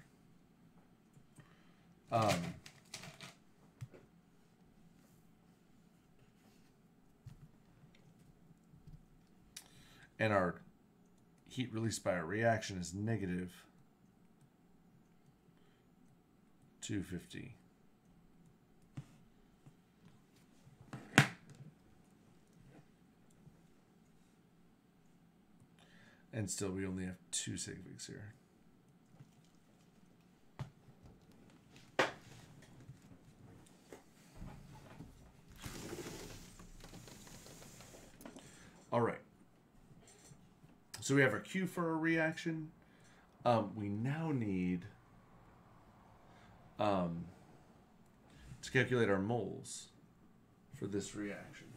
and our heat released by our reaction is negative 250. And still we only have 2 sig figs here. All right. So we have our Q for our reaction. We now need to calculate our moles for this reaction.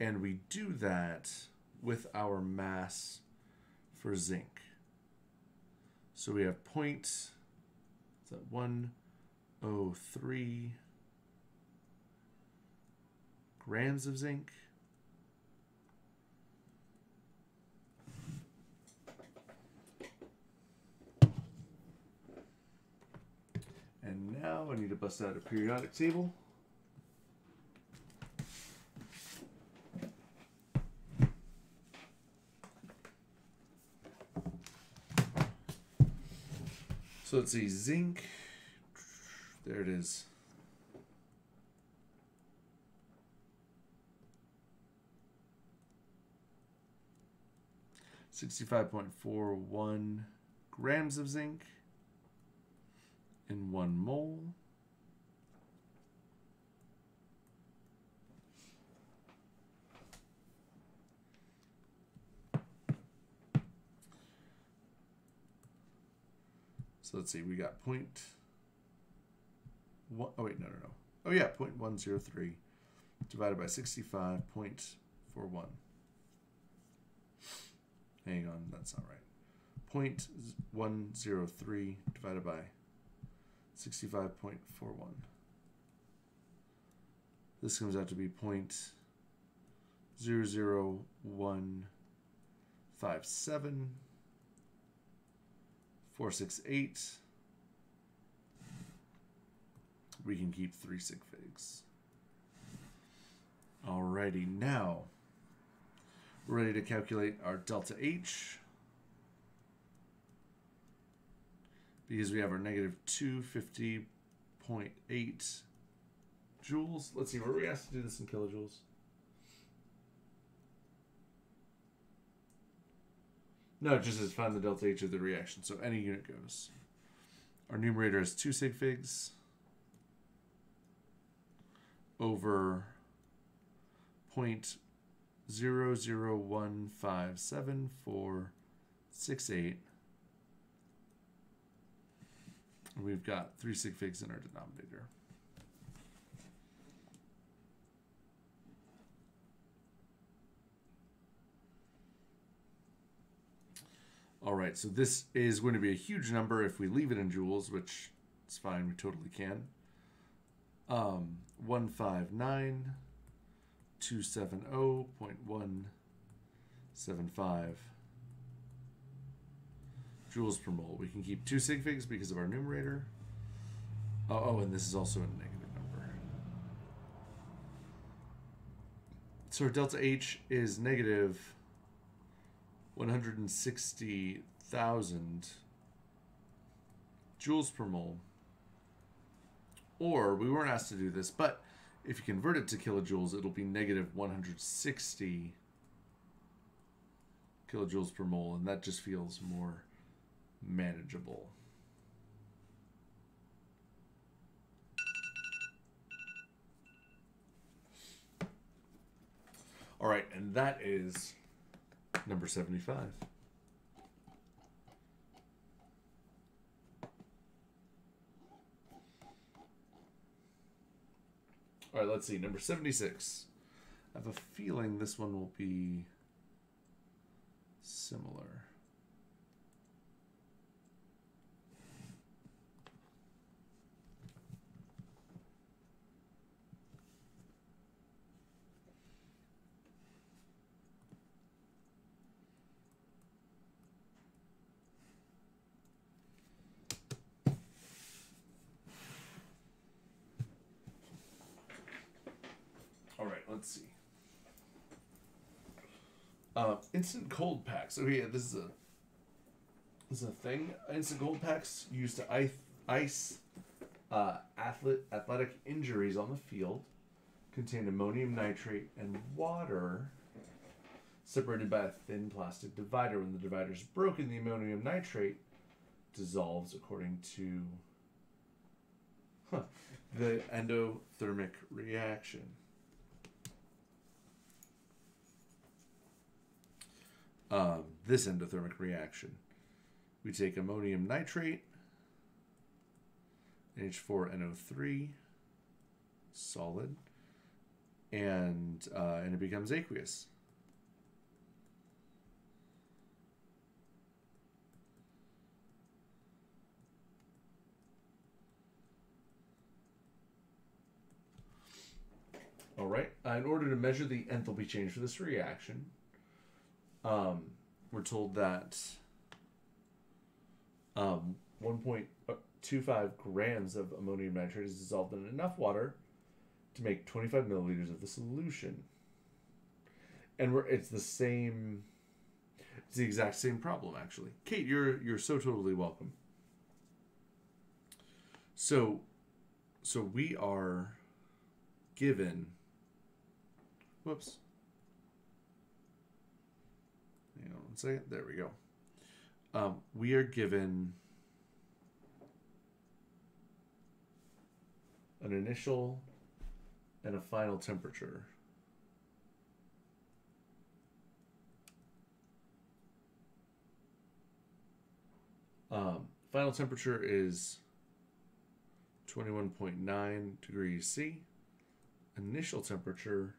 And we do that with our mass for zinc. So we have 103 grams of zinc. And now I need to bust out a periodic table. So let's see, zinc, there it is. .41 grams of zinc in 1 mole. So let's see, we got 0.103 divided by 65.41. Hang on, that's not right. 0.103 divided by 65.41. This comes out to be 0.00157. 468. We can keep 3 sig figs. Alrighty, now we're ready to calculate our delta H, because we have our negative 250.8 joules. Let's see, were we asked to do this in kilojoules? No, it just says find the delta H of the reaction, so any unit goes. Our numerator is 2 sig figs over 0.0015746.8. We've got 3 sig figs in our denominator. All right, so this is going to be a huge number if we leave it in joules, which is fine, we totally can. 159,270.175 joules per mole. We can keep 2 sig figs because of our numerator. Oh, and this is also a negative number. So our delta H is negative 160,000 joules per mole, or we weren't asked to do this, but if you convert it to kilojoules, it'll be negative 160 kilojoules per mole, and that just feels more manageable. All right, and that is number 75. All right, let's see, number 76. I have a feeling this one will be similar. Instant cold packs. Oh yeah, this is a thing. Instant cold packs used to ice athletic injuries on the field. Contain ammonium nitrate and water, separated by a thin plastic divider. When the divider is broken, the ammonium nitrate dissolves according to the endothermic reaction. This endothermic reaction. We take ammonium nitrate, NH4NO3, solid, and it becomes aqueous. All right, in order to measure the enthalpy change for this reaction, we're told that 1.25 grams of ammonium nitrate is dissolved in enough water to make 25 milliliters of the solution. And it's the exact same problem, actually. Kate, you're so totally welcome. So we are given, whoops. Hang on one second. There we go. We are given an initial and a final temperature. Final temperature is 21.9 degrees C. Initial temperature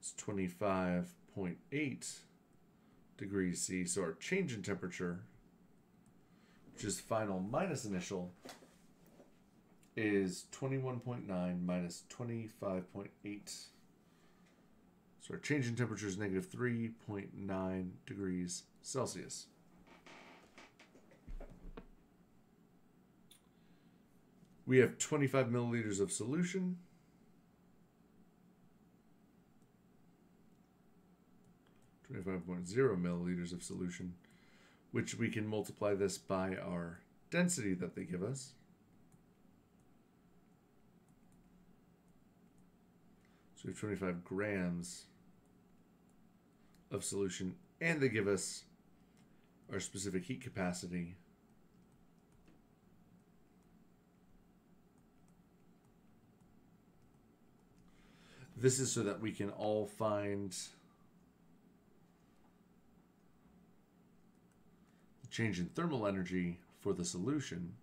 is 25.8 degrees C. So our change in temperature, which is final minus initial, is 21.9 minus 25.8. So our change in temperature is negative 3.9 degrees Celsius. We have 25 milliliters of solution. Five point 0 milliliters of solution, which we can multiply this by our density that they give us. So we have 25 grams of solution, and they give us our specific heat capacity . This is so that we can all find change in thermal energy for the solution.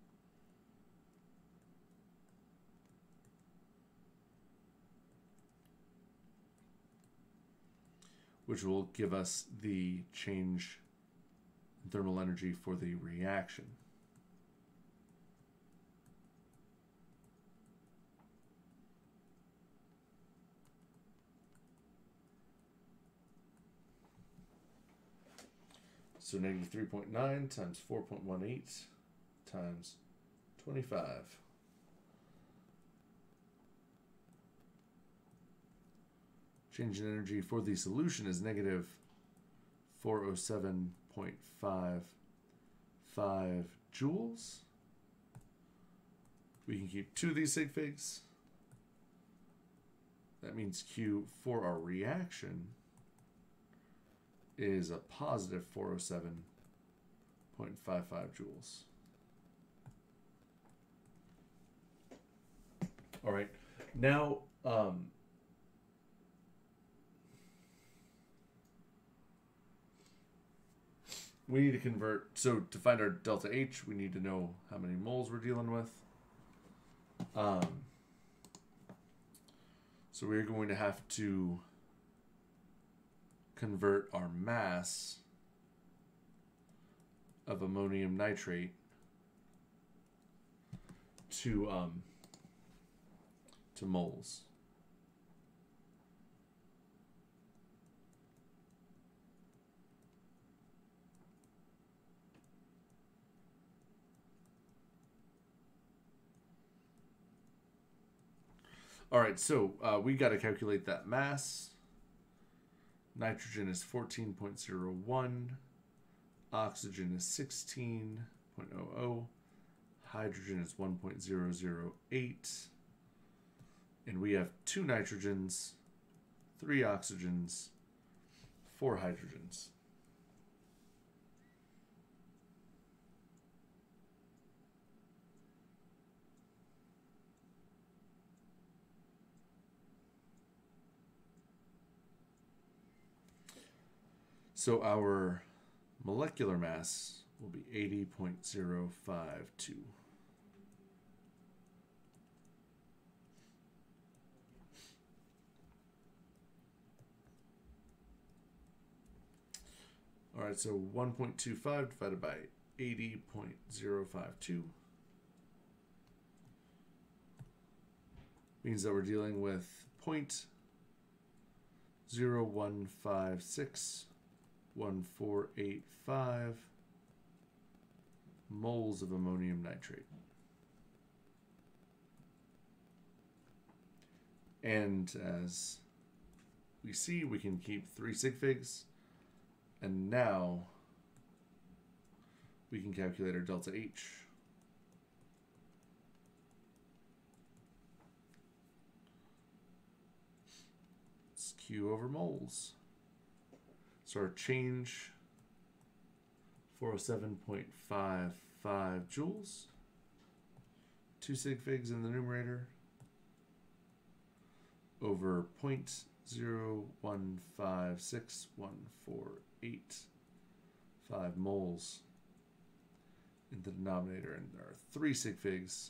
Which will give us the change in thermal energy for the reaction. So negative 3.9 times 4.18 times 25. Change in energy for the solution is negative 407.55 joules. We can keep two of these sig figs. That means Q for our reaction is a positive 407.55 joules. All right, now we need to convert. So to find our delta H, we need to know how many moles we're dealing with. So we're going to have to convert our mass of ammonium nitrate to moles. All right, so we got to calculate that mass. Nitrogen is 14.01. Oxygen is 16.00. Hydrogen is 1.008. And we have 2 nitrogens, 3 oxygens, 4 hydrogens. So our molecular mass will be 80.052. All right, so 1.25 divided by 80.052 means that we're dealing with 0.01561485 moles of ammonium nitrate. And as we see, we can keep 3 sig figs, and now we can calculate our delta H. It's Q over moles. So our change, 407.55 joules, 2 sig figs in the numerator, over 0.01561485 moles in the denominator, and there are 3 sig figs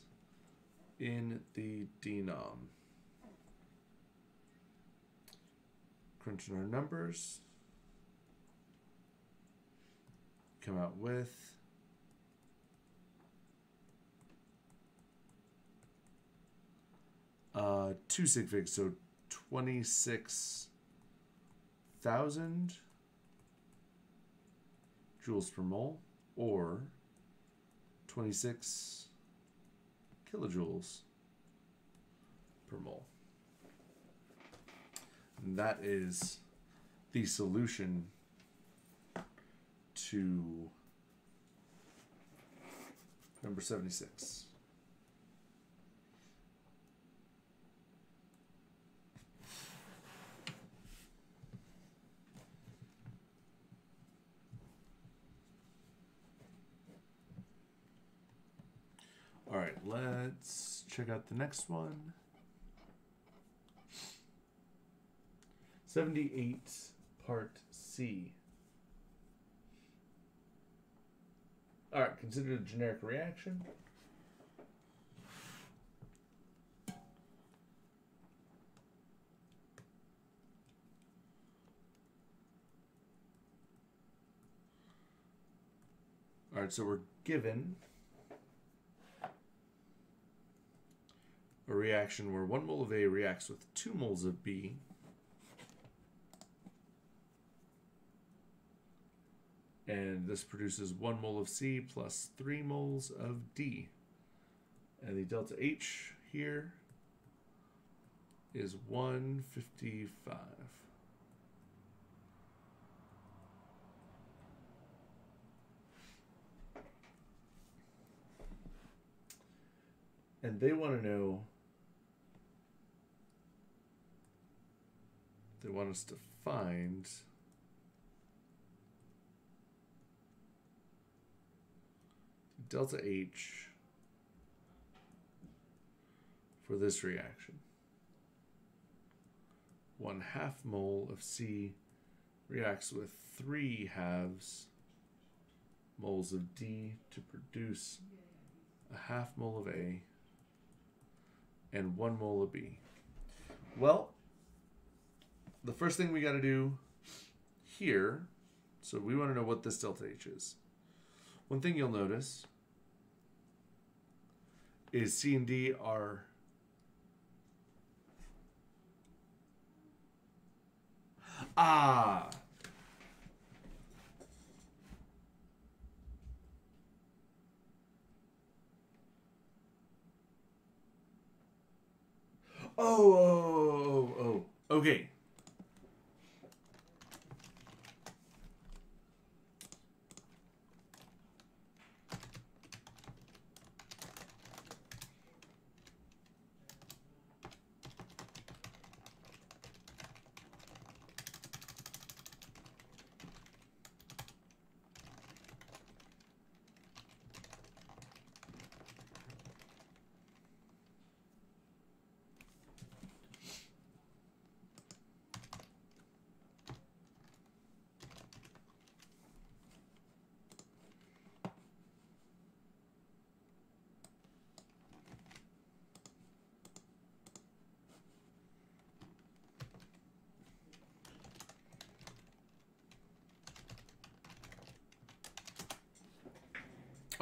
in the denom. Crunching our numbers, come out with 2 sig figs, so 26,000 joules per mole, or 26 kilojoules per mole. And that is the solution to number 76. All right, let's check out the next one. 78, part C. All right, consider a generic reaction. All right, so we're given a reaction where 1 mole of A reacts with 2 moles of B, and this produces 1 mole of C plus 3 moles of D. And the delta H here is 155. And they want to know, they want us to find delta H for this reaction. 1/2 mole of C reacts with 3/2 moles of D to produce 1/2 mole of A and 1 mole of B. Well, the first thing we got to do here, so we want to know what this delta H is. One thing you'll notice is C and D are okay.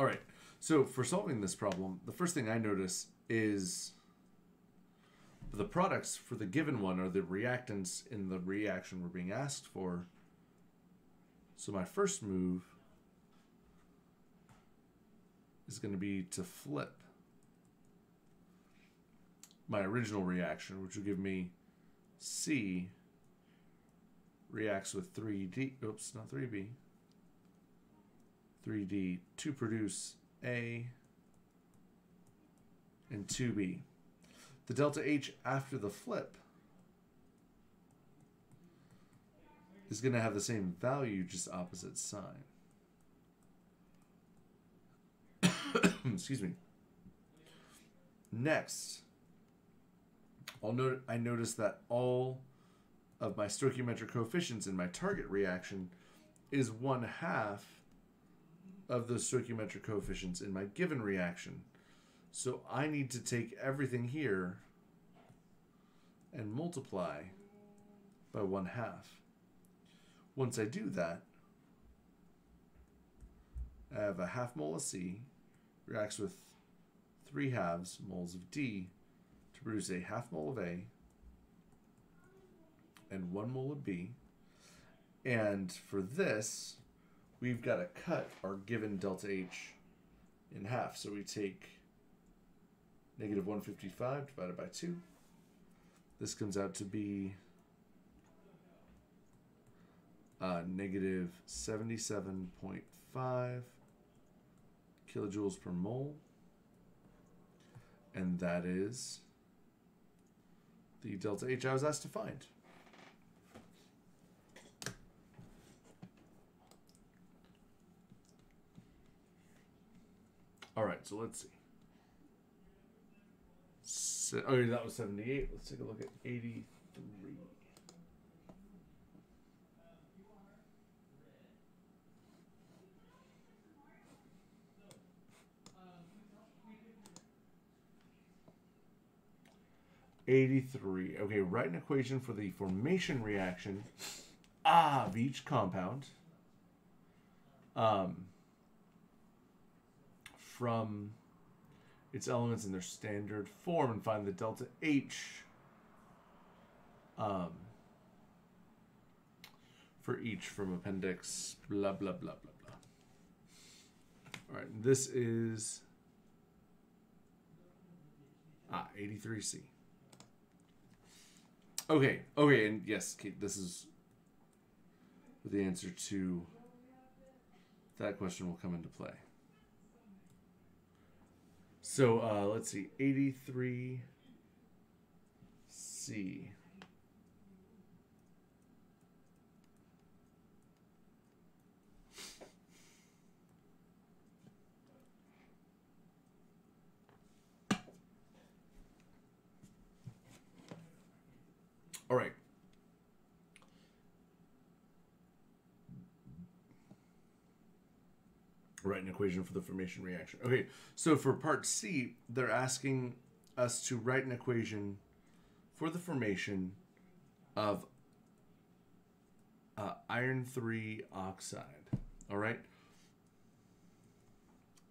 All right. So for solving this problem, the first thing I notice is the products for the given one are the reactants in the reaction we're being asked for. So my first move is going to be to flip my original reaction, which will give me C reacts with 3D, oops, not 3B, 3D to produce A and 2B. The delta H after the flip is going to have the same value, just opposite sign. Excuse me. Next, I notice that all of my stoichiometric coefficients in my target reaction is 1/2 of the stoichiometric coefficients in my given reaction. So I need to take everything here and multiply by 1/2. Once I do that, I have 1/2 mole of C reacts with 3/2 moles of D to produce 1/2 mole of A and 1 mole of B. And for this, we've got to cut our given delta H in half. So we take -155 divided by 2. This comes out to be -77.5 kilojoules per mole. And that is the delta H I was asked to find. All right, so let's see. So, oh, that was 78. Let's take a look at 83. Okay, write an equation for the formation reaction of each compound from its elements in their standard form and find the delta H for each from appendix blah, blah, blah, blah, blah. All right, this is 83C. Okay, and yes, Kate, this is where the answer to that question will come into play. So let's see, 83C. All right. Write an equation for the formation reaction. Okay, so for part C, they're asking us to write an equation for the formation of iron 3 oxide. All right?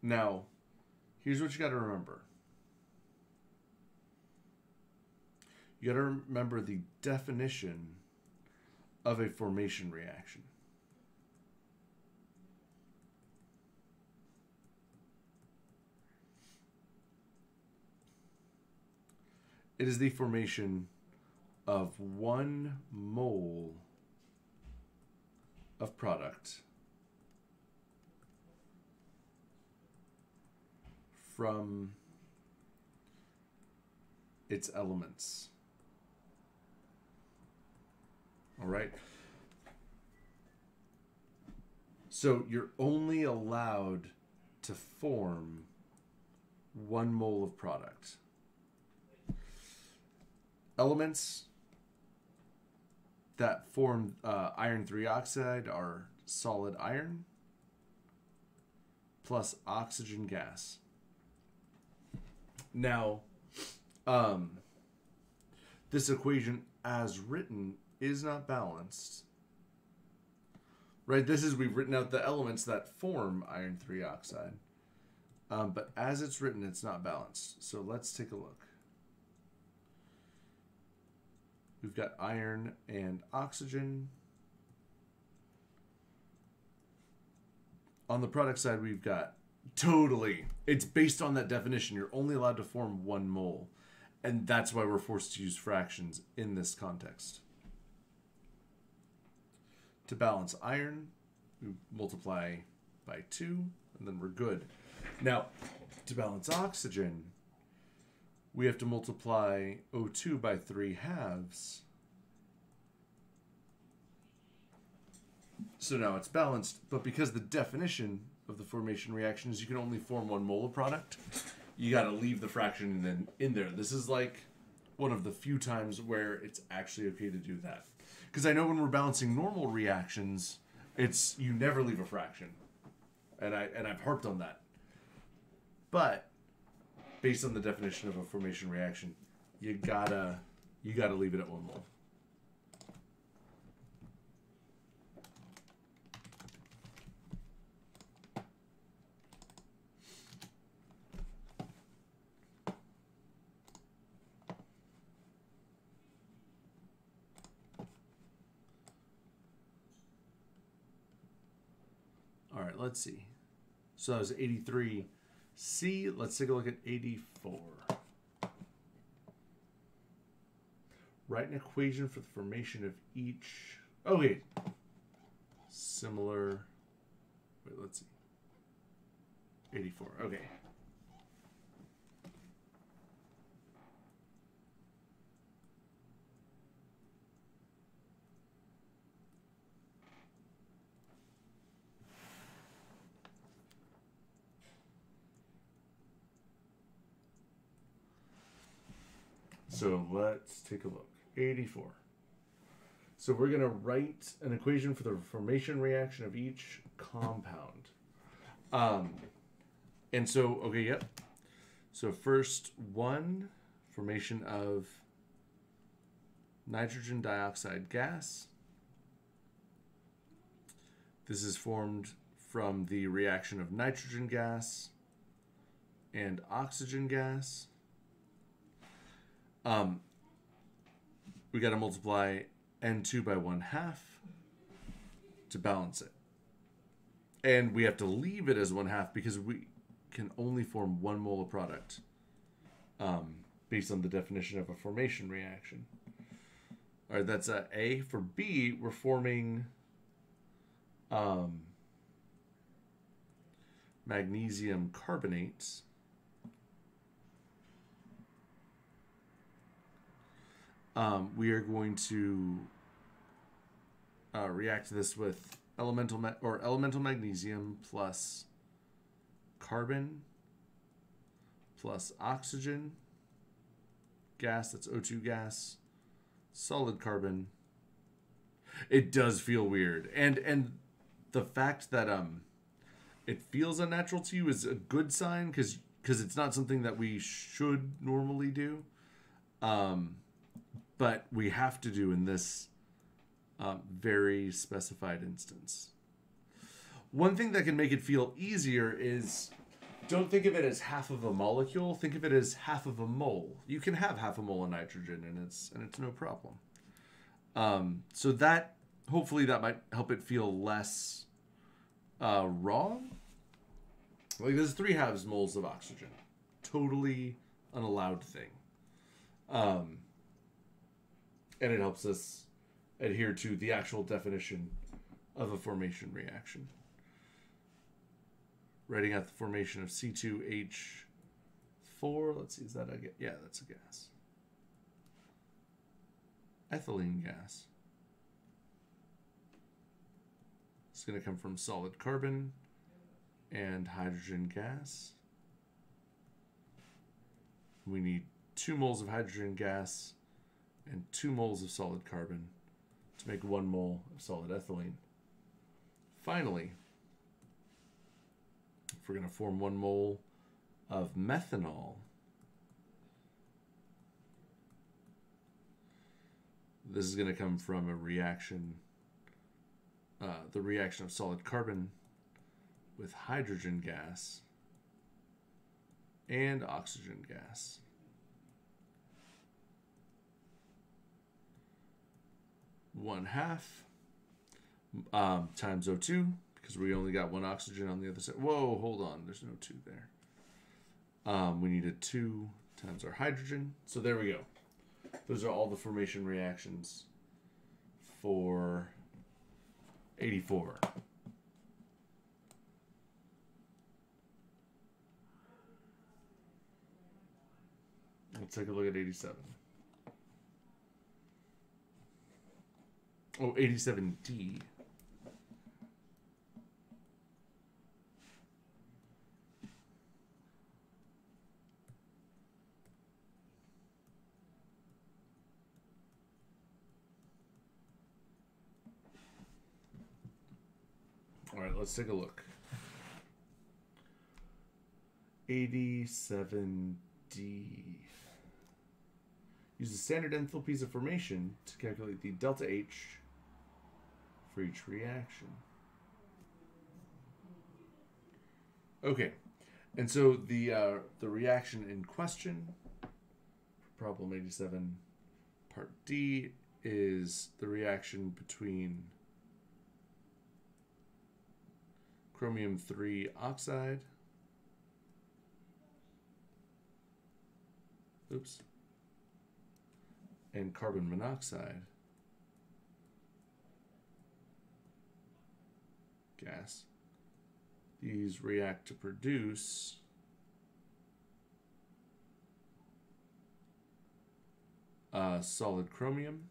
Now, here's what you got to remember. You got to remember the definition of a formation reaction. It is the formation of 1 mole of product from its elements. All right. So you're only allowed to form 1 mole of product. Elements that form iron 3 oxide are solid iron plus oxygen gas. Now, this equation as written is not balanced. Right, we've written out the elements that form iron 3 oxide. But as it's written, it's not balanced. So let's take a look. We've got iron and oxygen. On the product side, we've got totally. It's based on that definition. You're only allowed to form one mole. And that's why we're forced to use fractions in this context. To balance iron, we multiply by 2, and then we're good. Now, to balance oxygen, we have to multiply O2 by 3/2. So now it's balanced, but because the definition of the formation reaction is you can only form one molar product, you got to leave the fraction and then in there. This is like one of the few times where it's actually okay to do that. Because I know when we're balancing normal reactions, it's you never leave a fraction. And I've harped on that. But based on the definition of a formation reaction, you gotta leave it at one mole. All right, let's see. So that was 83. C, let's take a look at 84. Write an equation for the formation of each. Okay. Similar. Wait, let's see. 84. Okay. So let's take a look. 84. So we're going to write an equation for the formation reaction of each compound. And so, okay, yep. So first one, formation of nitrogen dioxide gas. This is formed from the reaction of nitrogen gas and oxygen gas. We got to multiply N2 by 1/2 to balance it. And we have to leave it as 1/2 because we can only form one molar product based on the definition of a formation reaction. All right, that's A. For B, we're forming magnesium carbonates. We are going to react to this with elemental magnesium plus carbon plus oxygen gas. That's O2 gas, solid carbon. It does feel weird, and the fact that it feels unnatural to you is a good sign because it's not something that we should normally do. But we have to do in this very specified instance. One thing that can make it feel easier is don't think of it as half of a molecule. Think of it as half of a mole. You can have half a mole of nitrogen, and it's no problem. So that hopefully that might help it feel less wrong. Like there's 3/2 moles of oxygen, totally an allowed thing. And it helps us adhere to the actual definition of a formation reaction. Writing out the formation of C2H4. Let's see, is that a gas? Yeah, that's a gas. Ethylene gas. It's going to come from solid carbon and hydrogen gas. We need 2 moles of hydrogen gas and 2 moles of solid carbon to make 1 mole of solid ethylene. Finally, if we're going to form 1 mole of methanol, this is going to come from a reaction, the reaction of solid carbon with hydrogen gas and oxygen gas. One half times O2, because we only got one oxygen on the other side. Whoa, hold on, there's no two there. We needed two times our hydrogen. So there we go. Those are all the formation reactions for 84. Let's take a look at 87. Oh, 87D. All right, let's take a look. 87D. Use the standard enthalpies of formation to calculate the delta H for each reaction. Okay, and so the reaction in question, problem 87, part D, is the reaction between chromium-3 oxide, oops, and carbon monoxide gas. These react to produce solid chromium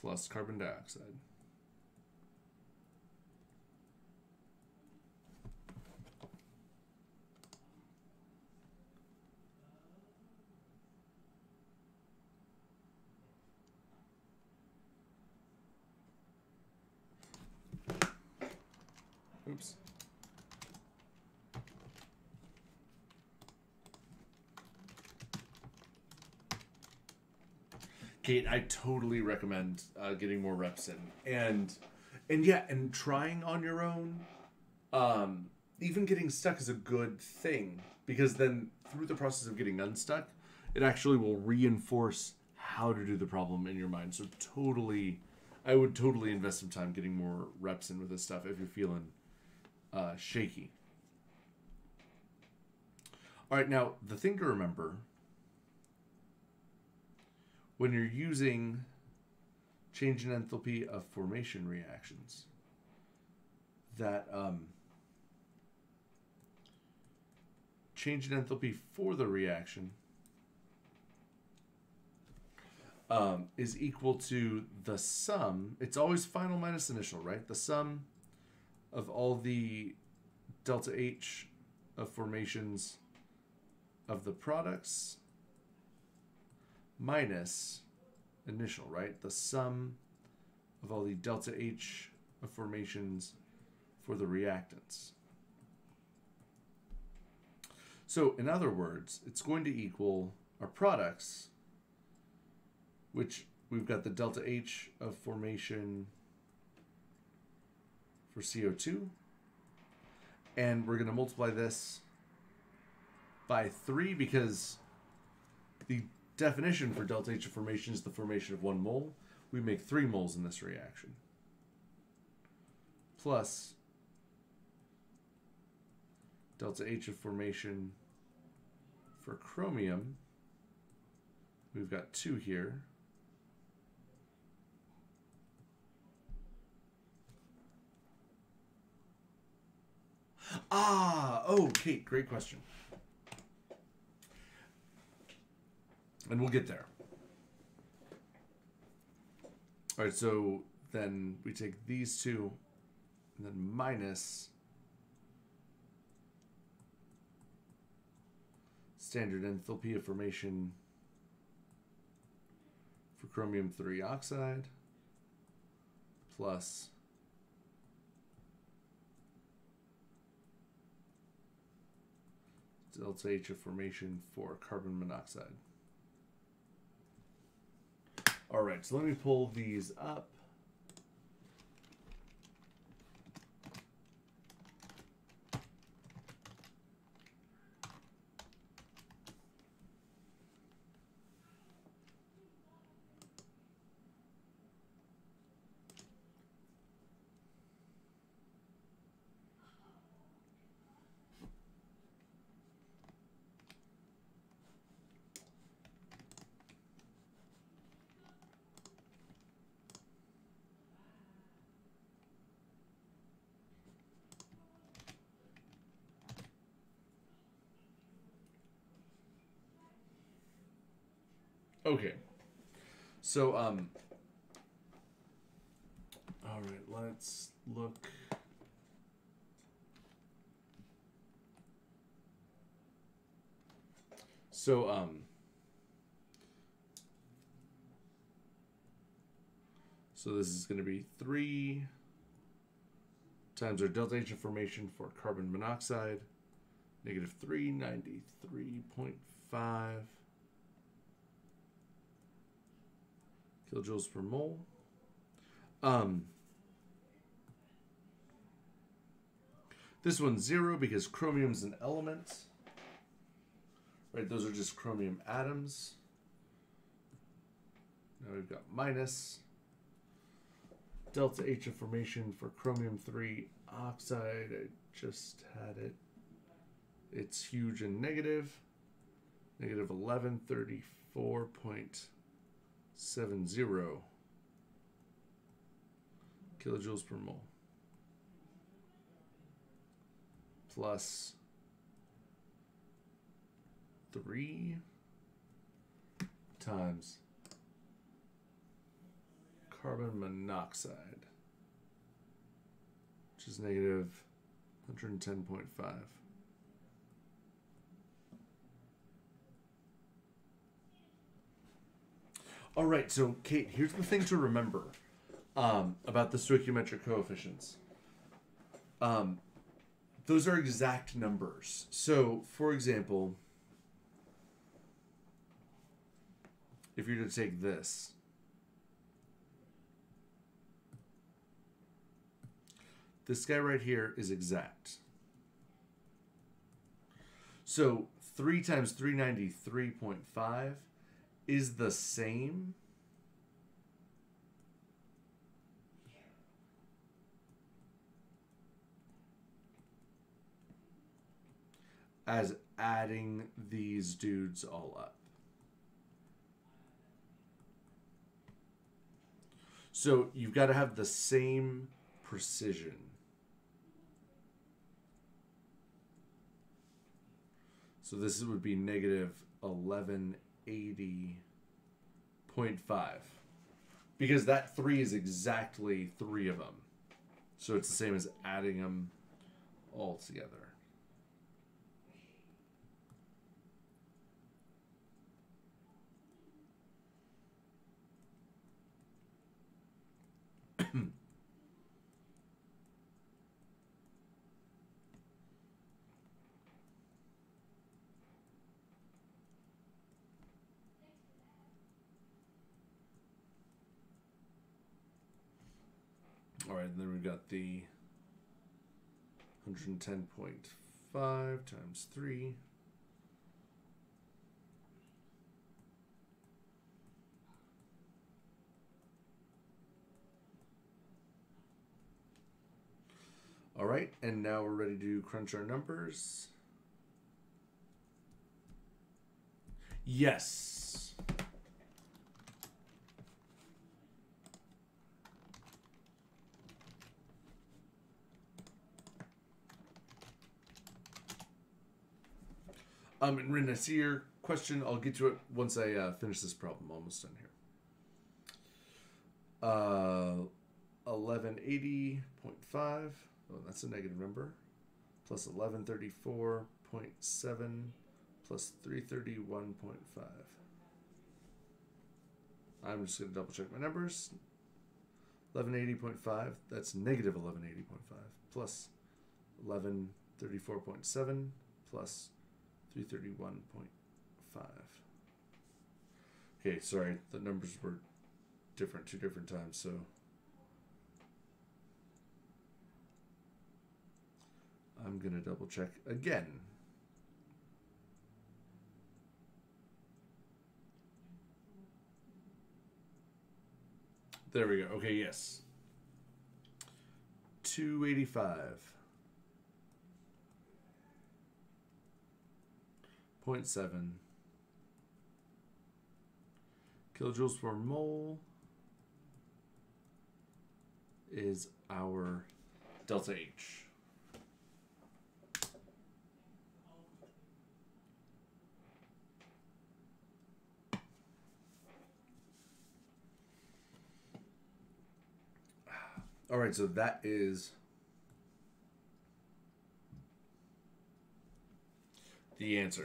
plus carbon dioxide. Oops. Kate, I totally recommend getting more reps in, and yeah, and trying on your own. Even getting stuck is a good thing, because then through the process of getting unstuck, it actually will reinforce how to do the problem in your mind. So totally, I would totally invest some time getting more reps in with this stuff if you're feeling shaky. All right, now the thing to remember when you're using change in enthalpy of formation reactions, that change in enthalpy for the reaction is equal to the sum. It's always final minus initial, right? The sum of all the delta H of formations of the products minus initial, right? The sum of all the delta H of formations for the reactants. So in other words, it's going to equal our products, which we've got the delta H of formation for CO2, and we're going to multiply this by 3, because the definition for delta H of formation is the formation of 1 mole. We make 3 moles in this reaction, plus delta H of formation for chromium. We've got 2 here, okay, great question. And we'll get there. All right, so then we take these two, and then minus standard enthalpy of formation for chromium-3 oxide, plus delta H of formation for carbon monoxide. All right, so let me pull these up. Okay. So, all right, let's look. So, so this is going to be 3 times our delta H information for carbon monoxide, negative 393.5 kilojoules per mole. This one's 0 because chromium's an element. Right, those are just chromium atoms. Now we've got minus delta H information for chromium-3 oxide. I just had it. It's huge and negative. Negative 1134.70 kilojoules per mole. Plus 3 times carbon monoxide, which is negative 110.5. All right, so Kate, here's the thing to remember about the stoichiometric coefficients. Those are exact numbers. So, for example, if you're to take this, this guy right here is exact. So 3 times 393.5 is the same as adding these dudes all up. So you've got to have the same precision. So this would be negative 1180.5. Because that 3 is exactly 3 of them. So it's the same as adding them all together. All right, and then we've got the 110.5 times 3. All right, and now we're ready to crunch our numbers. Yes. And Rin, I see your question. I'll get to it once I finish this problem. Almost done here. 1180.5. Oh, that's a negative number. Plus 1134.7. Plus 331.5. I'm just going to double check my numbers. 1180.5. That's negative 1180.5. Plus 1134.7. Plus 331.5. Okay, sorry, the numbers were different 2 different times, so I'm going to double check again. There we go. Okay, yes. 285.7 kilojoules per mole is our delta H. All right, so that is the answer.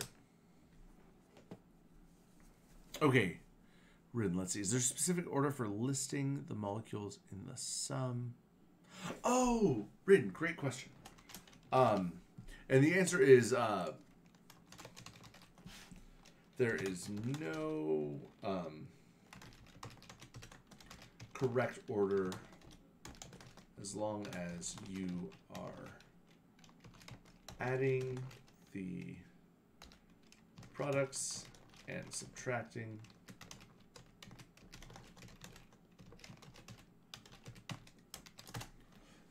Okay, Rin, let's see. Is there a specific order for listing the molecules in the sum? Oh, Rin, great question. And the answer is there is no correct order as long as you are adding the products and subtracting .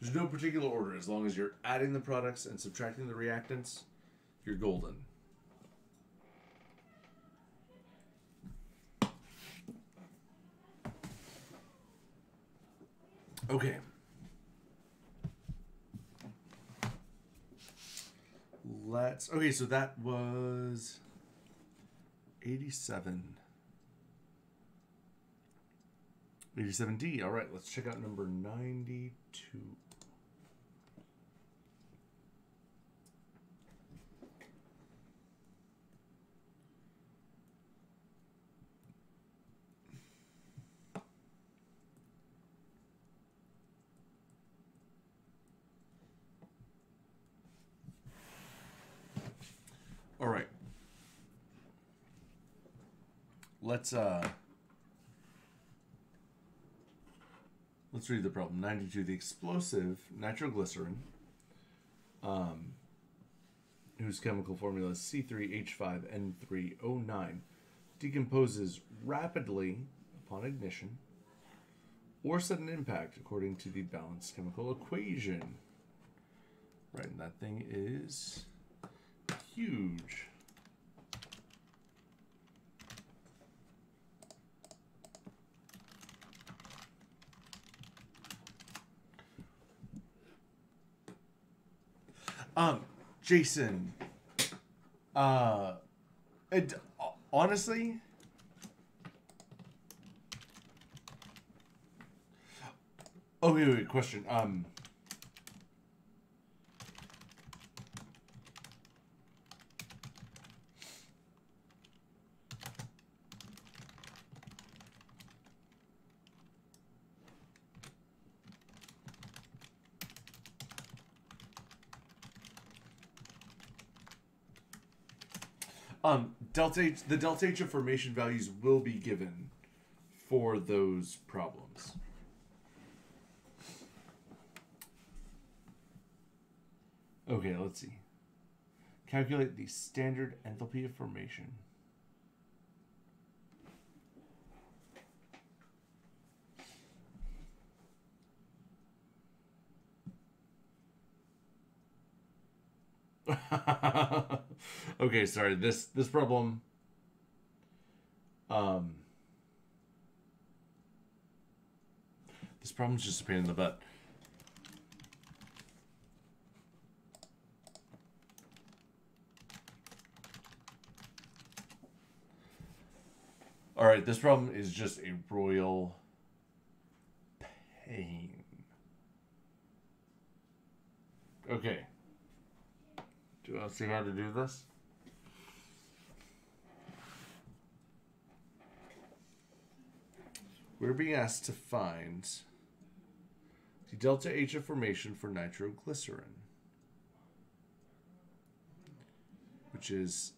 There's no particular order. As long as you're adding the products and subtracting the reactants, you're golden. Okay. Let's... Okay, so that was 87. 87D. All right, let's check out number 92. All right. Let's read the problem. 92. The explosive nitroglycerin, whose chemical formula is C3H5N3O9, decomposes rapidly upon ignition or sudden impact according to the balanced chemical equation. Right, and that thing is huge. Jason, it, honestly, oh, wait, question, delta H, the delta H of formation values will be given for those problems. Okay, let's see. Calculate the standard enthalpy of formation. Okay, sorry. This problem. This problem's just a pain in the butt. All right, this problem is just a royal pain. Okay. Do you want to see how to do this? We're being asked to find the delta H of formation for nitroglycerin, which is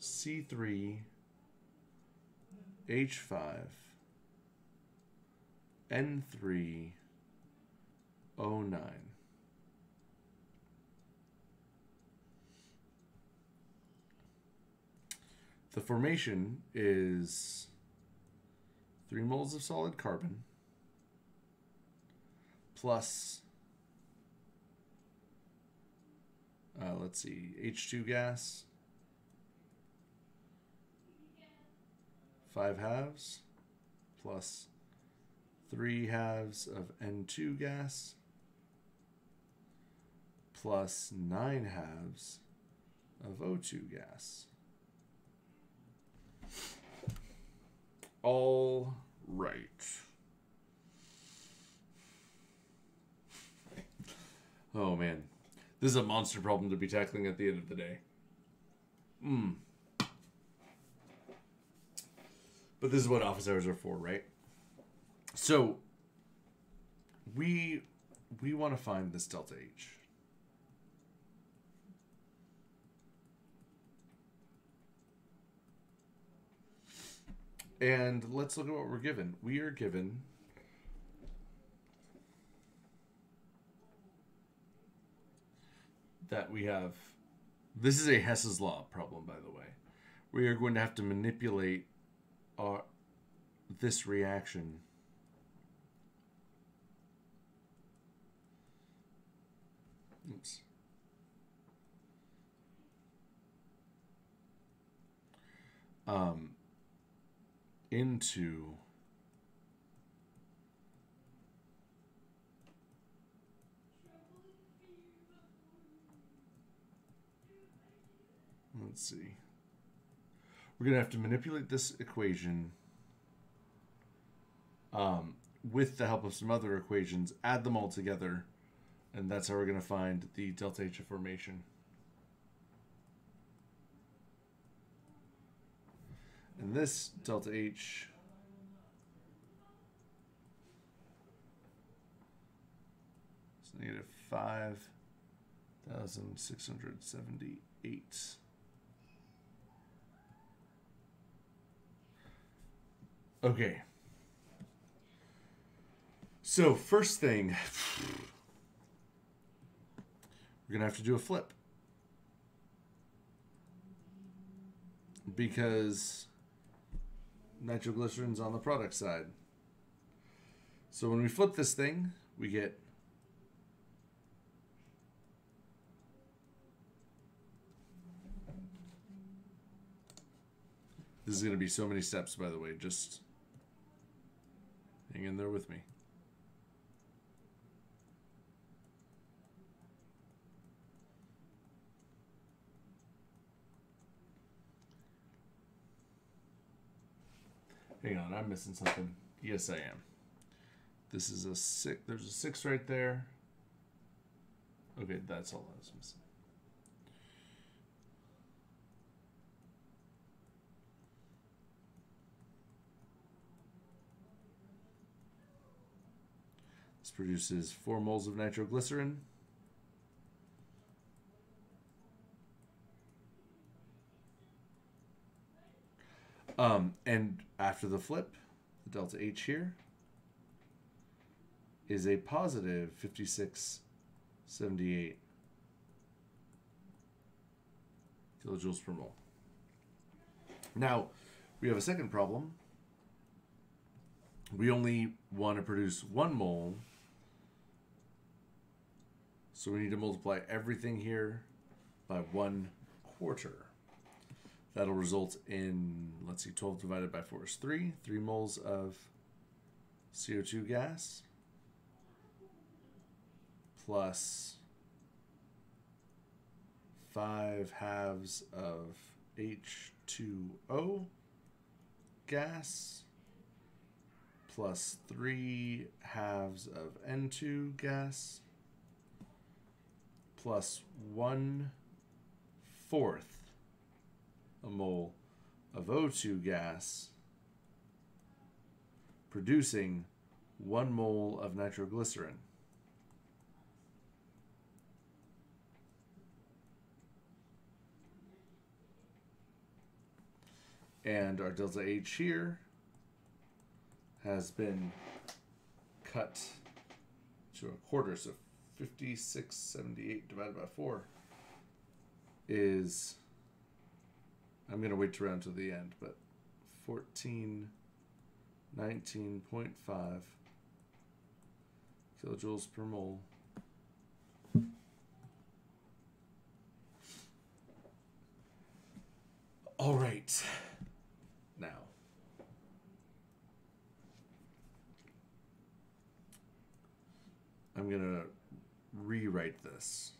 C3H5N3O9. The formation is 3 moles of solid carbon plus, let's see, H2 gas, 5 halves, plus 3 halves of N2 gas, plus 9 halves of O2 gas. All right. Oh man, this is a monster problem to be tackling at the end of the day. But this is what office hours are for, right? So we want to find this delta H. And let's look at what we're given. We are given that we have, this is a Hess's law problem, by the way. We are going to have to manipulate our, this reaction into let's see. We're going to have to manipulate this equation with the help of some other equations, add them all together, and that's how we're going to find the delta H of formation. And this delta H is negative 5,678. Okay. So first thing, we're going to have to do a flip. Because nitroglycerin's on the product side. So when we flip this thing, we get this is going to be so many steps, by the way, just hang in there with me. Hang on, I'm missing something. Yes, I am. This is a 6. There's a 6 right there. Okay, that's all I was missing. This produces 4 moles of nitroglycerin. And after the flip, the delta H here is a positive 5678 kilojoules per mole. Now, we have a second problem. We only want to produce 1 mole, so we need to multiply everything here by 1/4. That'll result in, let's see, 12 divided by 4 is 3. 3 moles of CO2 gas plus 5 halves of H2O gas plus 3 halves of N2 gas plus 1/4. A mole of O2 gas, producing 1 mole of nitroglycerin. And our delta H here has been cut to 1/4, so 5678 divided by 4 is, I'm going to wait to round to the end, but 1419.5 kilojoules per mole. All right. Now, I'm going to rewrite this.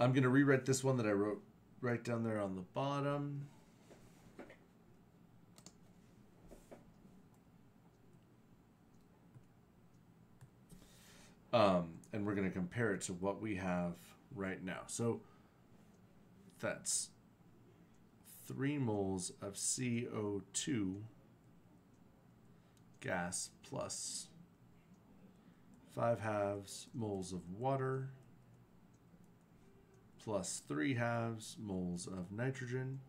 I'm going to rewrite this one that I wrote right down there on the bottom. And we're going to compare it to what we have right now. So that's 3 moles of CO2 gas plus 5/2 moles of water plus 3/2 moles of nitrogen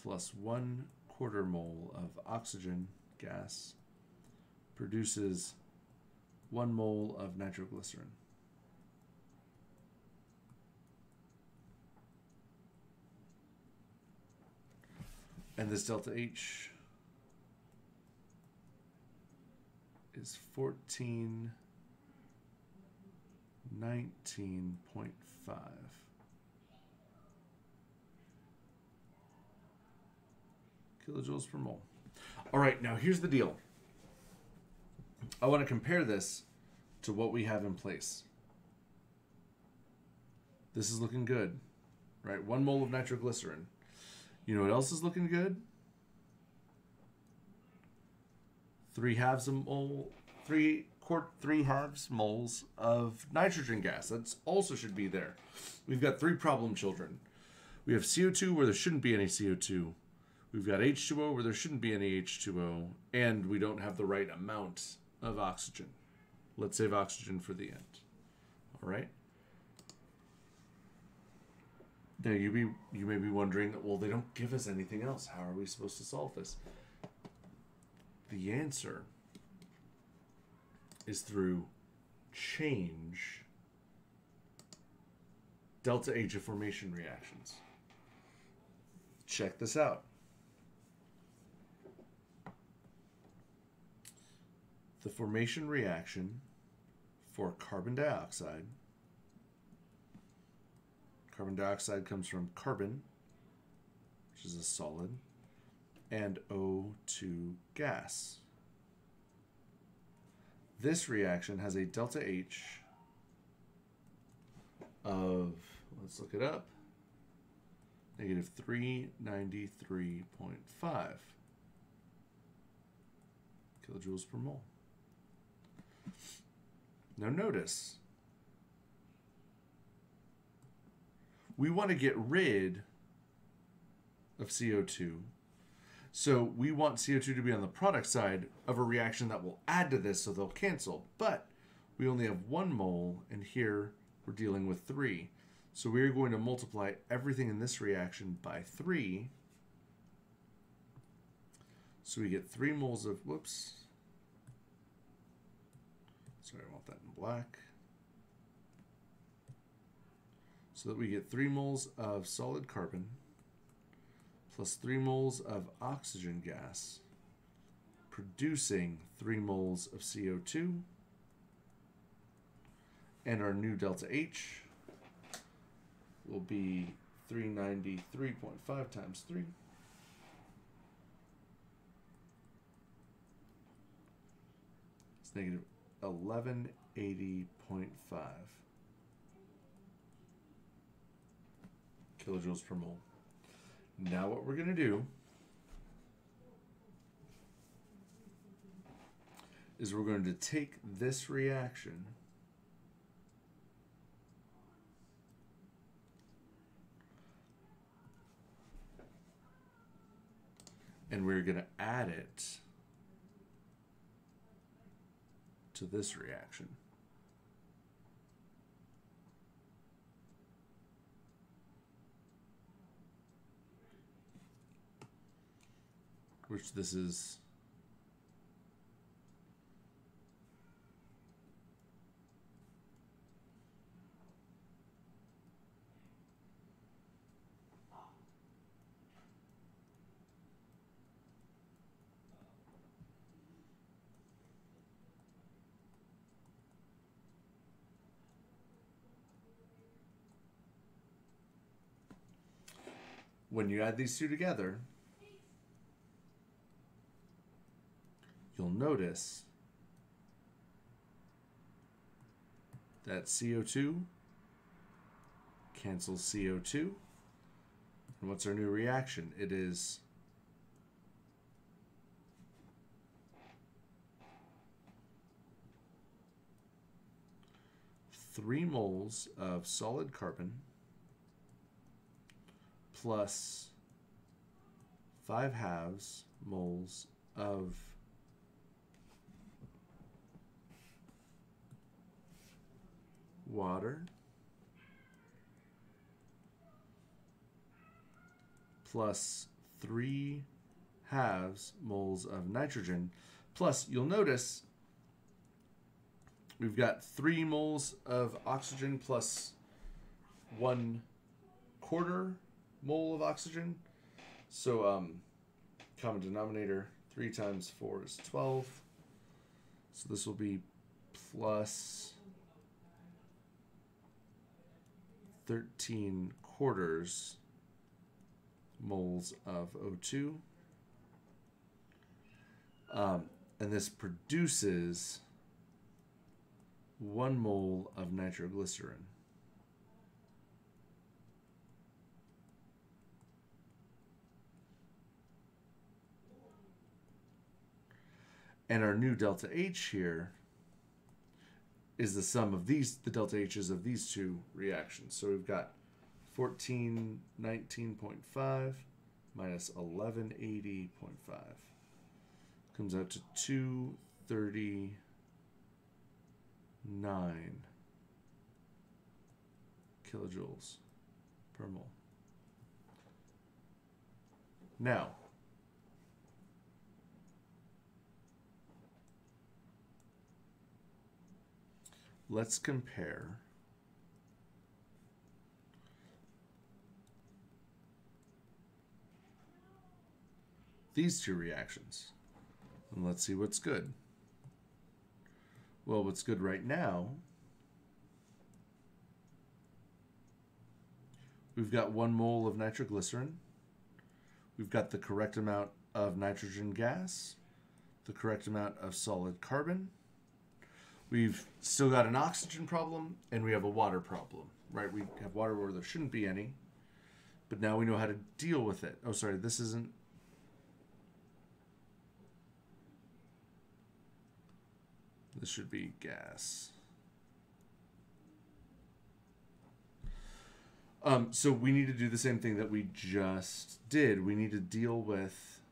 plus 1/4 mole of oxygen gas produces 1 mole of nitroglycerin. And this delta H is 1419.5. kilojoules per mole. All right, now here's the deal. I want to compare this to what we have in place. This is looking good, right? 1 mole of nitroglycerin. You know what else is looking good? 3/2 moles of nitrogen gas. That also should be there. We've got 3 problem children. We have CO2 where there shouldn't be any CO2. We've got H2O where there shouldn't be any H2O. And we don't have the right amount of oxygen. Let's save oxygen for the end. All right. Now you may be wondering, well, they don't give us anything else. How are we supposed to solve this? The answer is through change delta H of formation reactions. Check this out. The formation reaction for carbon dioxide. Carbon dioxide comes from carbon, which is a solid, and O2 gas. This reaction has a delta H of, let's look it up, negative 393.5 kilojoules per mole. Now notice, we want to get rid of CO2. So we want CO2 to be on the product side of a reaction that will add to this, so they'll cancel. But we only have 1 mole, and here we're dealing with 3. So we're going to multiply everything in this reaction by 3. So we get 3 moles of, whoops. Sorry, I want that in black. So that we get 3 moles of solid carbon plus 3 moles of oxygen gas, producing 3 moles of CO2. And our new delta H will be 393.5 times 3. It's negative 1180.5. kilojoules per mole. Now what we're going to do is we're going to take this reaction and we're going to add it to this reaction. Which this is 2 together. You'll notice that CO2 Cancel CO2. And what's our new reaction? It is three moles of solid carbon plus 5/2 moles of water plus 3/2 moles of nitrogen. Plus, you'll notice we've got 3 moles of oxygen plus 1/4 mole of oxygen. So common denominator, 3 times 4 is 12. So this will be plus 13/4 moles of O2. And this produces 1 mole of nitroglycerin. And our new delta H here is the sum of these, the delta H's of these two reactions. So we've got 1419.5 minus 1180.5 comes out to 239 kilojoules per mole. Now, let's compare these two reactions and let's see what's good. Well, what's good right now, we've got 1 mole of nitroglycerin, we've got the correct amount of nitrogen gas, the correct amount of solid carbon, we've still got an oxygen problem, and we have a water problem, right? We have water where there shouldn't be any, but now we know how to deal with it. Oh, sorry, this isn't. This should be gas. So we need to do the same thing that we just did. We need to deal with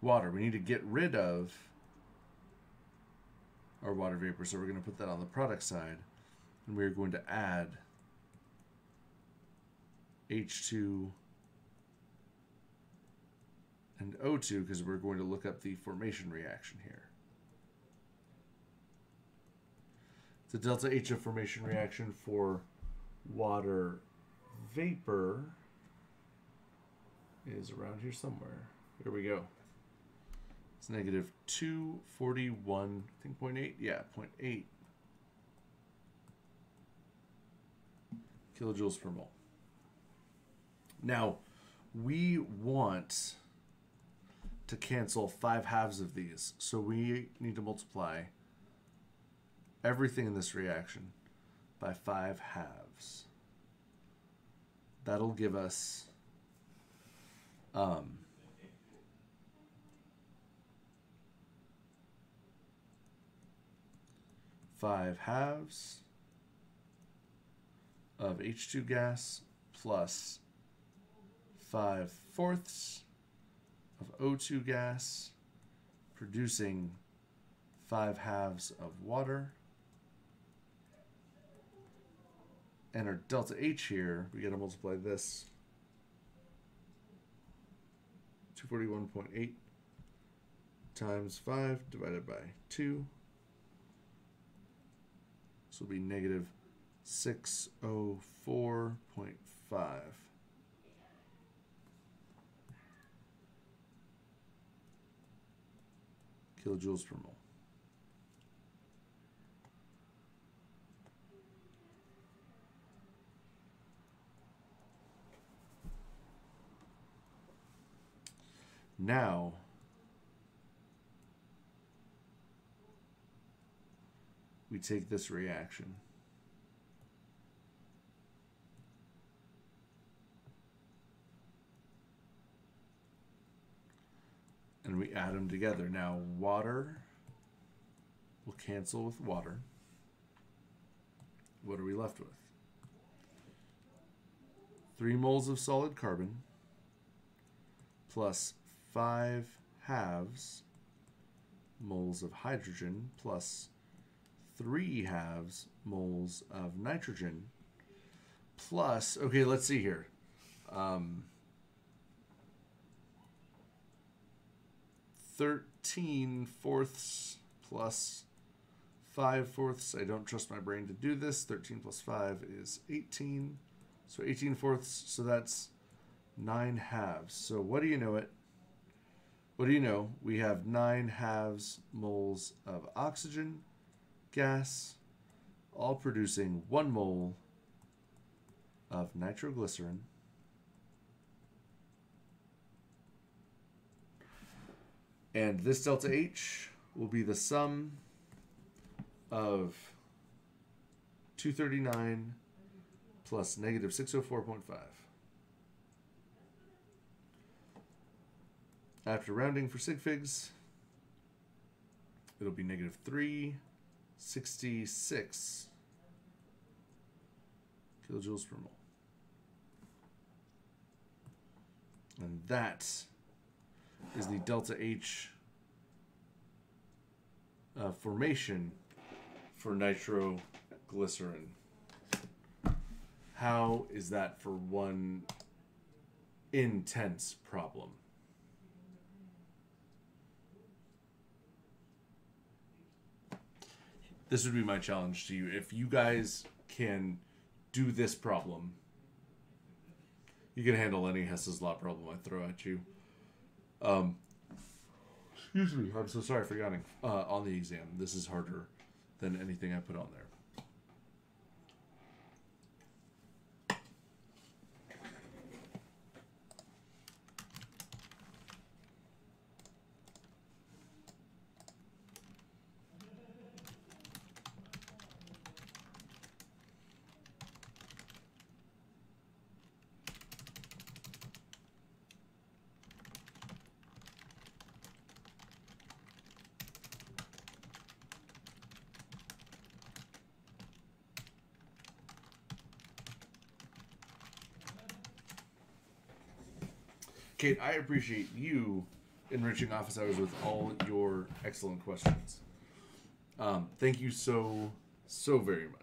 water. We need to get rid of our water vapor. So we're going to put that on the product side. And we're going to add H2 and O2 because we're going to look up the formation reaction here. The delta H of formation reaction for water vapor is around here somewhere. Here we go. It's negative 241, I think 0.8, yeah, 0.8 kilojoules per mole. Now, we want to cancel 5/2 of these. So we need to multiply everything in this reaction by 5/2. That'll give us 5/2 of H2 gas plus 5/4 of O2 gas, producing 5/2 of water. And our delta H here, we got to multiply this 241.8 times 5 divided by 2. This will be negative 604.5. kilojoules per mole. Now, we take this reaction and we add them together. Now water will cancel with water. What are we left with? 3 moles of solid carbon plus 5/2 moles of hydrogen plus 3/2 moles of nitrogen plus, okay, let's see here. (13/4) plus 5/4. I don't trust my brain to do this. 13 plus 5 is 18. So 18/4. So that's 9/2. So what do you know it? What do you know? We have 9/2 moles of oxygen gas, all producing 1 mole of nitroglycerin. And this delta H will be the sum of 239 plus negative 604.5. After rounding for sig figs, it'll be negative 366 kilojoules per mole. And that is the delta H formation for nitroglycerin. How is that for one intense problem? This would be my challenge to you. If you guys can do this problem, you can handle any Hess's law problem I throw at you. Excuse me, I'm so sorry for yawning. On the exam, this is harder than anything I put on there. Kate, I appreciate you enriching office hours with all your excellent questions. Thank you so, so very much.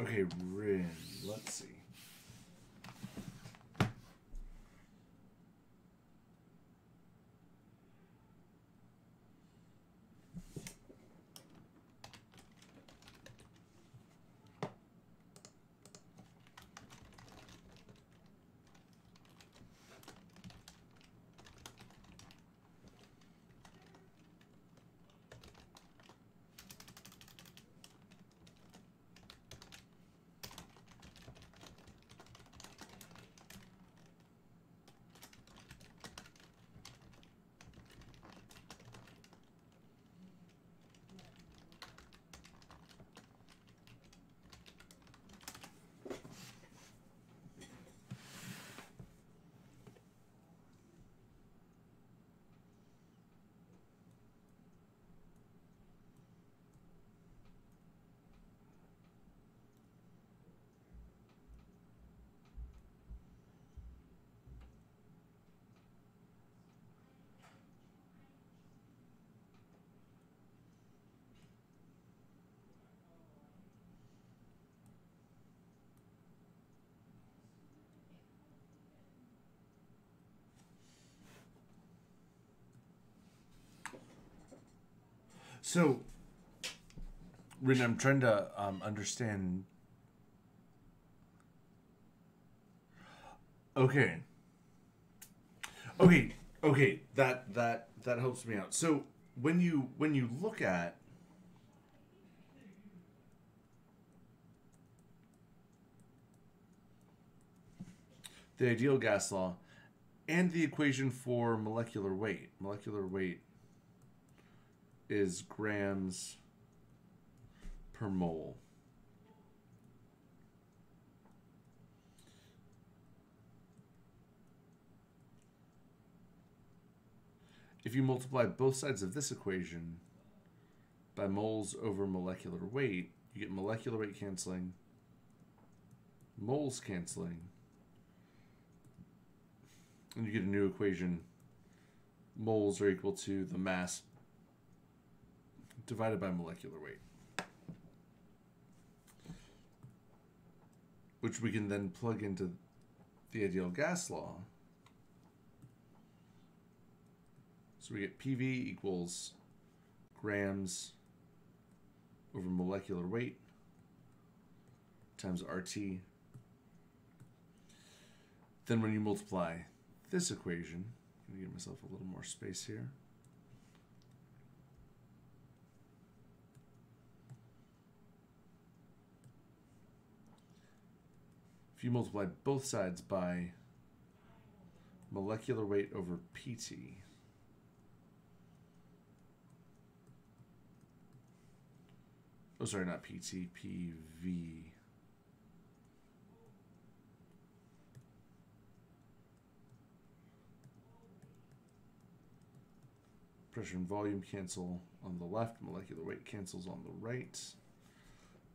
Okay, Rin, let's see. So, when I'm trying to understand. Okay. That helps me out. So when you look at the ideal gas law and the equation for molecular weight. Molecular weight is grams per mole. If you multiply both sides of this equation by moles over molecular weight, you get molecular weight canceling, moles canceling, and you get a new equation. Moles are equal to the mass divided by molecular weight, which we can then plug into the ideal gas law. So we get PV equals grams over molecular weight times RT. Then when you multiply this equation, I'm going to give myself a little more space here. If you multiply both sides by molecular weight over PT, oh, sorry, not PT, PV. Pressure and volume cancel on the left, molecular weight cancels on the right.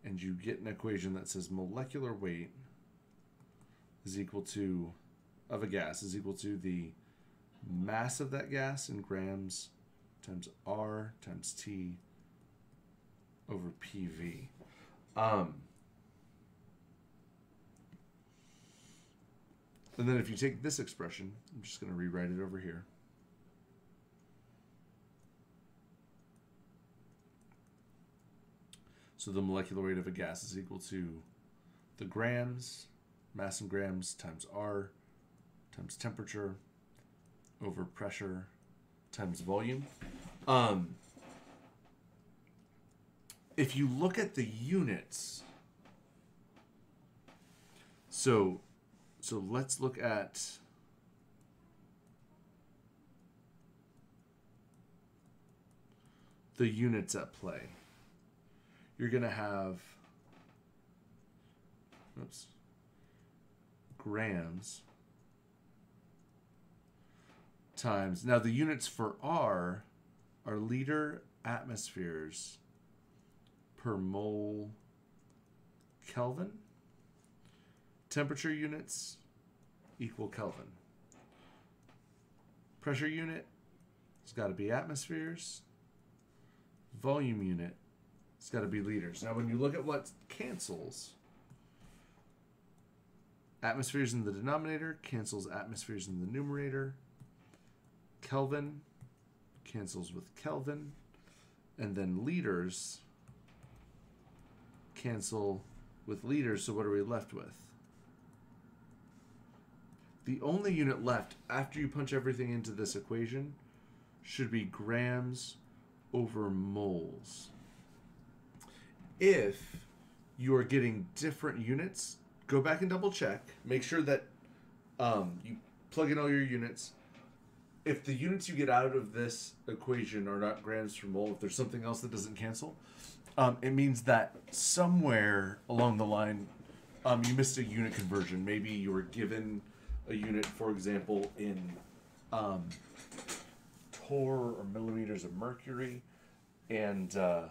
And you get an equation that says molecular weight is equal to, of a gas, is equal to the mass of that gas in grams times R times T over PV. And then if you take this expression, I'm just going to rewrite it over here. So the molecular weight of a gas is equal to the grams, mass in grams, times R, times temperature, over pressure, times volume. If you look at the units, so let's look at the units at play. You're going to have, oops, grams times, now the units for R are liter atmospheres per mole Kelvin. Temperature units equal Kelvin. Pressure unit, it's got to be atmospheres. Volume unit, it's got to be liters. Now when you look at what cancels, atmospheres in the denominator cancels atmospheres in the numerator. Kelvin cancels with Kelvin. And then liters cancel with liters, so what are we left with? The only unit left after you punch everything into this equation should be grams over moles. If you are getting different units, go back and double check. Make sure that you plug in all your units. If the units you get out of this equation are not grams per mole, if there's something else that doesn't cancel, it means that somewhere along the line, you missed a unit conversion. Maybe you were given a unit, for example, in torr or millimeters of mercury, and you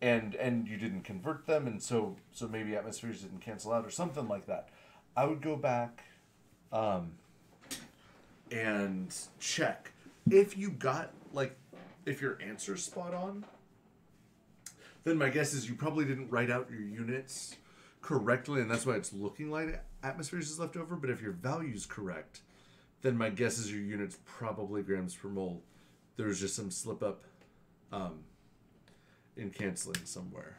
didn't convert them, and so maybe atmospheres didn't cancel out or something like that. I would go back and check if you got, like, if your answer's spot on. Then my guess is you probably didn't write out your units correctly, and that's why it's looking like atmospheres is left over. But if your value's correct, then my guess is your unit's probably grams per mole. There was just some slip up in canceling somewhere.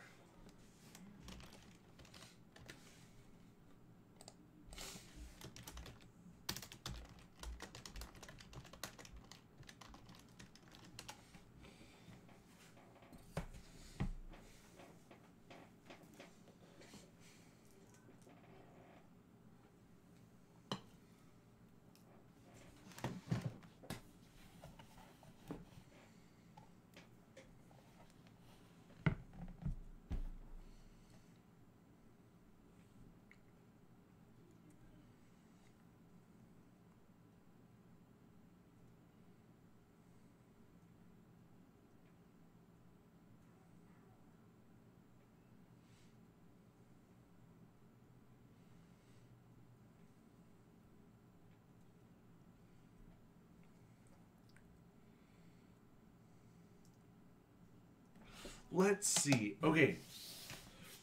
Let's see. Okay.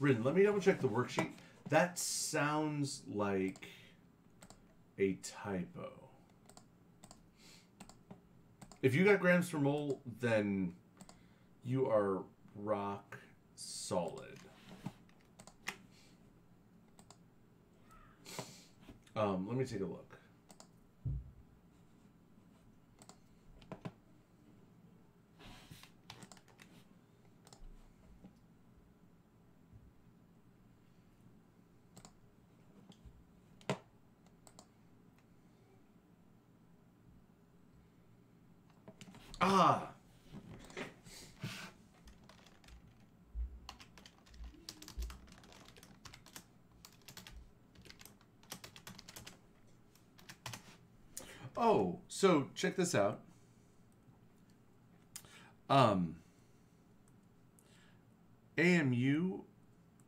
Rin, let me double check the worksheet. That sounds like a typo. If you got grams per mole, then you are rock solid. Let me take a look. Ah. Oh, so check this out. AMU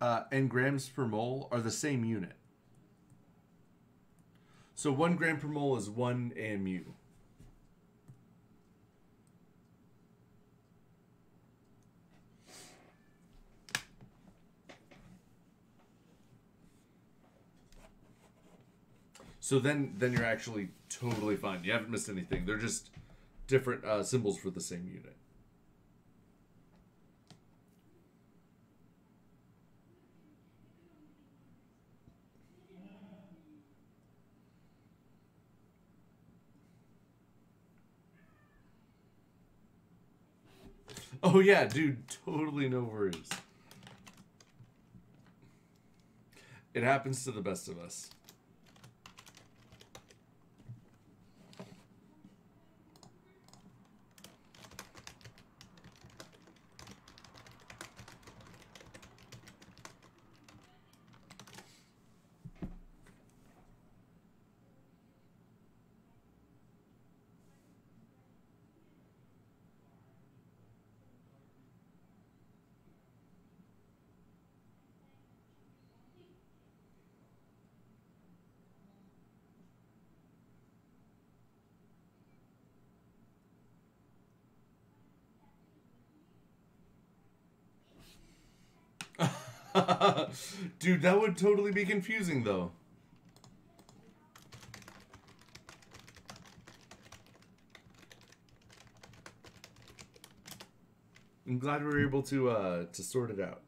and grams per mole are the same unit. So 1 gram per mole is 1 AMU. So then you're actually totally fine. You haven't missed anything. They're just different symbols for the same unit. Oh yeah, dude, totally no worries. It happens to the best of us. Dude, that would totally be confusing, though. I'm glad we were able to sort it out.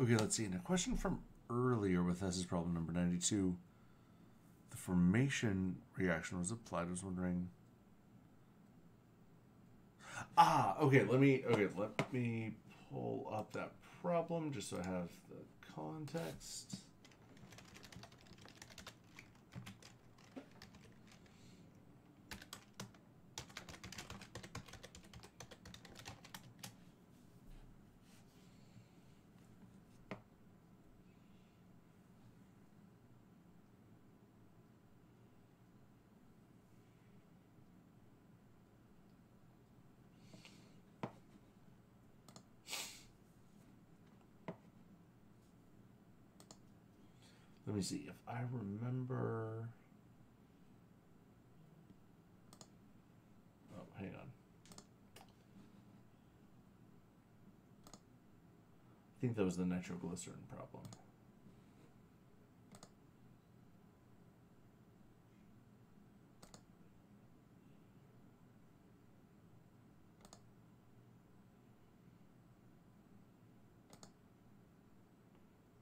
Okay, let's see. And a question from earlier with this is problem number 92. The formation reaction was applied. I was wondering. Ah, okay. Let me pull up that problem just so I have the context. Let me see if I remember. Oh, hang on. I think that was the nitroglycerin problem.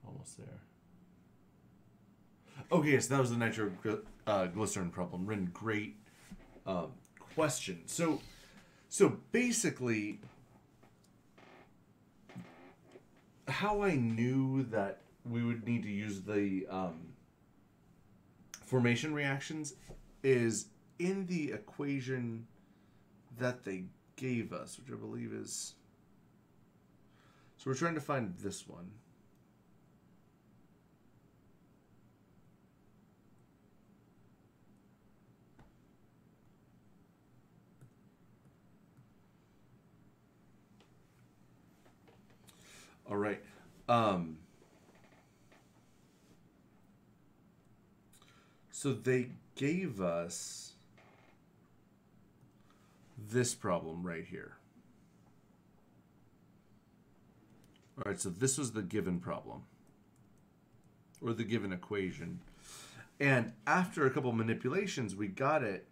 Almost there. Okay, so that was the nitroglycerin problem. Rin, great question. So basically, how I knew that we would need to use the formation reactions is in the equation that they gave us, which I believe is... So we're trying to find this one. All right. So they gave us this problem right here. All right, so this was the given problem or the given equation. And after a couple manipulations, we got it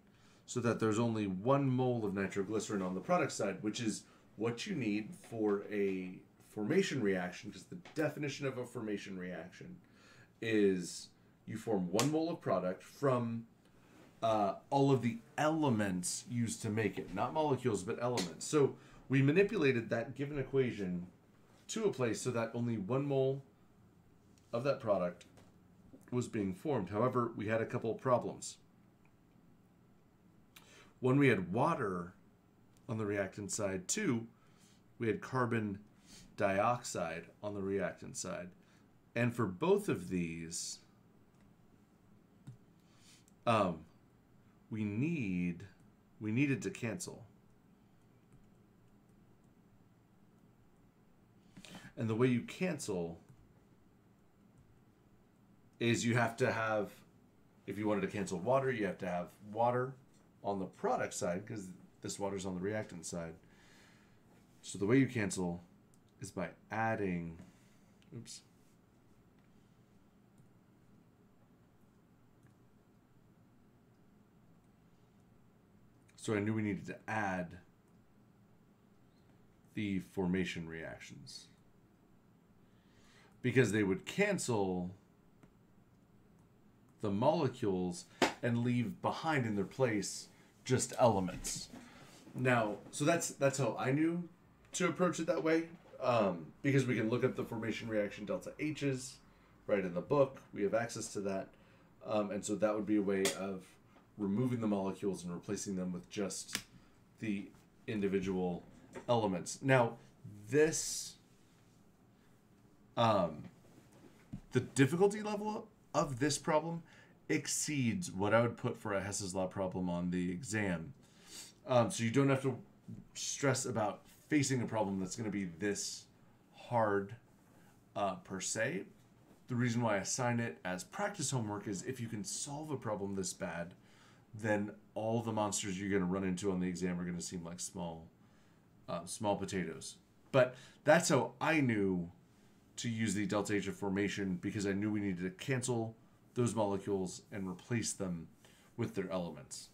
so that there's only 1 mole of nitroglycerin on the product side, which is what you need for a formation reaction, because the definition of a formation reaction is you form 1 mole of product from all of the elements used to make it, not molecules, but elements. So we manipulated that given equation to a place so that only 1 mole of that product was being formed. However, we had a couple of problems. One, we had water on the reactant side. Two, we had carbon dioxide on the reactant side. And for both of these, we needed to cancel. And the way you cancel is you have to have, if you wanted to cancel water, you have to have water on the product side, because this water's on the reactant side. So the way you cancel is by adding, oops. So I knew we needed to add the formation reactions because they would cancel the molecules and leave behind in their place just elements. Now, so that's how I knew to approach it that way. Because we can look up the formation reaction delta H's right in the book. We have access to that. And so that would be a way of removing the molecules and replacing them with just the individual elements. Now, this, the difficulty level of this problem exceeds what I would put for a Hess's Law problem on the exam. So you don't have to stress about facing a problem that's going to be this hard per se. The reason why I assign it as practice homework is if you can solve a problem this bad, then all the monsters you're going to run into on the exam are going to seem like small potatoes. But that's how I knew to use the delta H of formation, because I knew we needed to cancel those molecules and replace them with their elements.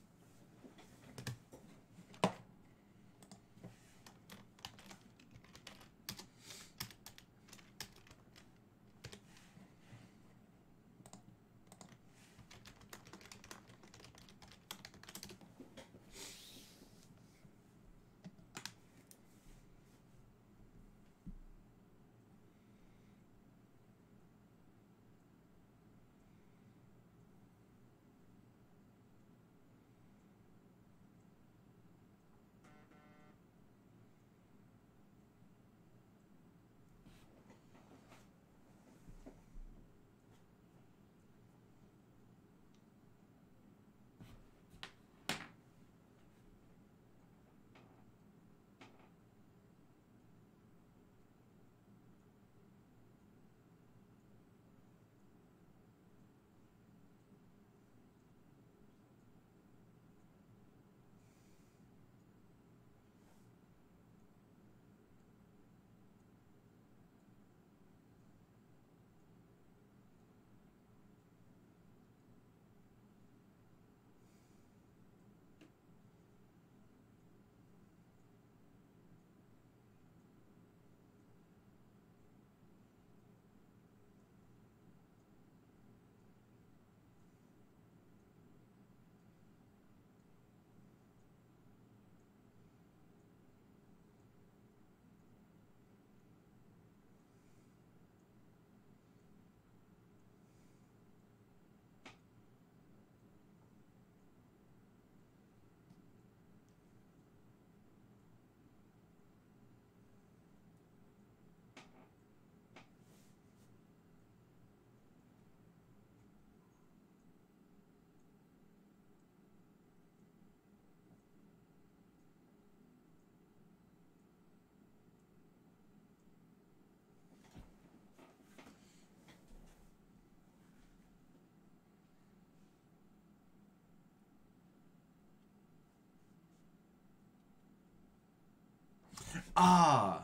Ah.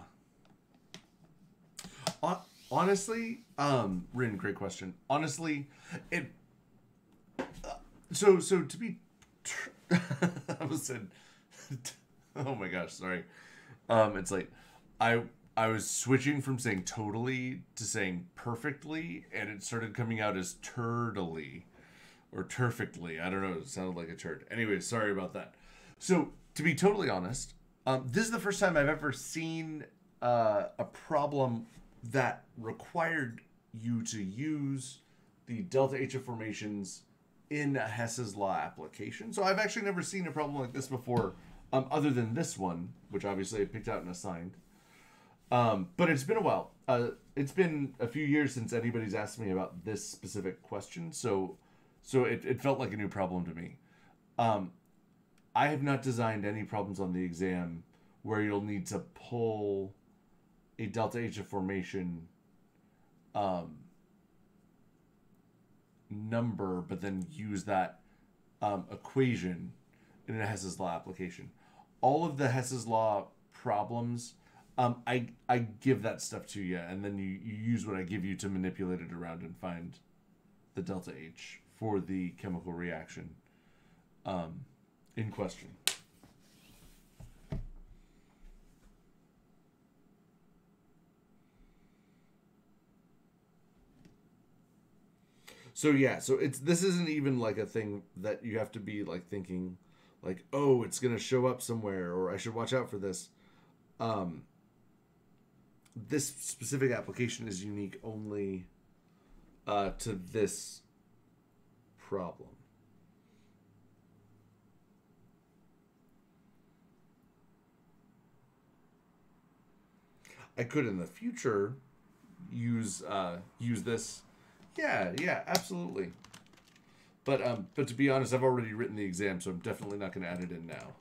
Honestly, Rin, great question. Honestly, it. So to be. I was said. Oh my gosh, sorry. It's like, I was switching from saying totally to saying perfectly, and it started coming out as turdily, or turfectly. I don't know. It sounded like a turd. Anyway, sorry about that. So to be totally honest, this is the first time I've ever seen a problem that required you to use the delta H formations in a Hess's law application. So I've actually never seen a problem like this before, other than this one, which obviously I picked out and assigned. But it's been a while. It's been a few years since anybody's asked me about this specific question, so it felt like a new problem to me. I have not designed any problems on the exam where you'll need to pull a delta H formation number, but then use that equation in a Hess's law application. All of the Hess's law problems, I give that stuff to you, and then you use what I give you to manipulate it around and find the delta H for the chemical reaction in question. So yeah, so this isn't even like a thing that you have to be like thinking like, oh, it's gonna show up somewhere, or I should watch out for this. This specific application is unique only to this problem. I could in the future use use this. Yeah, absolutely. But to be honest, I've already written the exam, so I'm definitely not going to add it in now.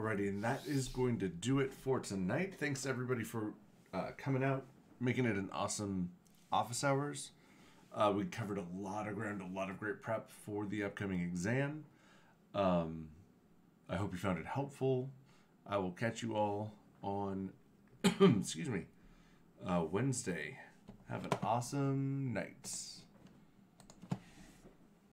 Alrighty, and that is going to do it for tonight. Thanks everybody for coming out, making it an awesome office hours. We covered a lot of ground, a lot of great prep for the upcoming exam. I hope you found it helpful. I will catch you all on, excuse me, Wednesday. Have an awesome night.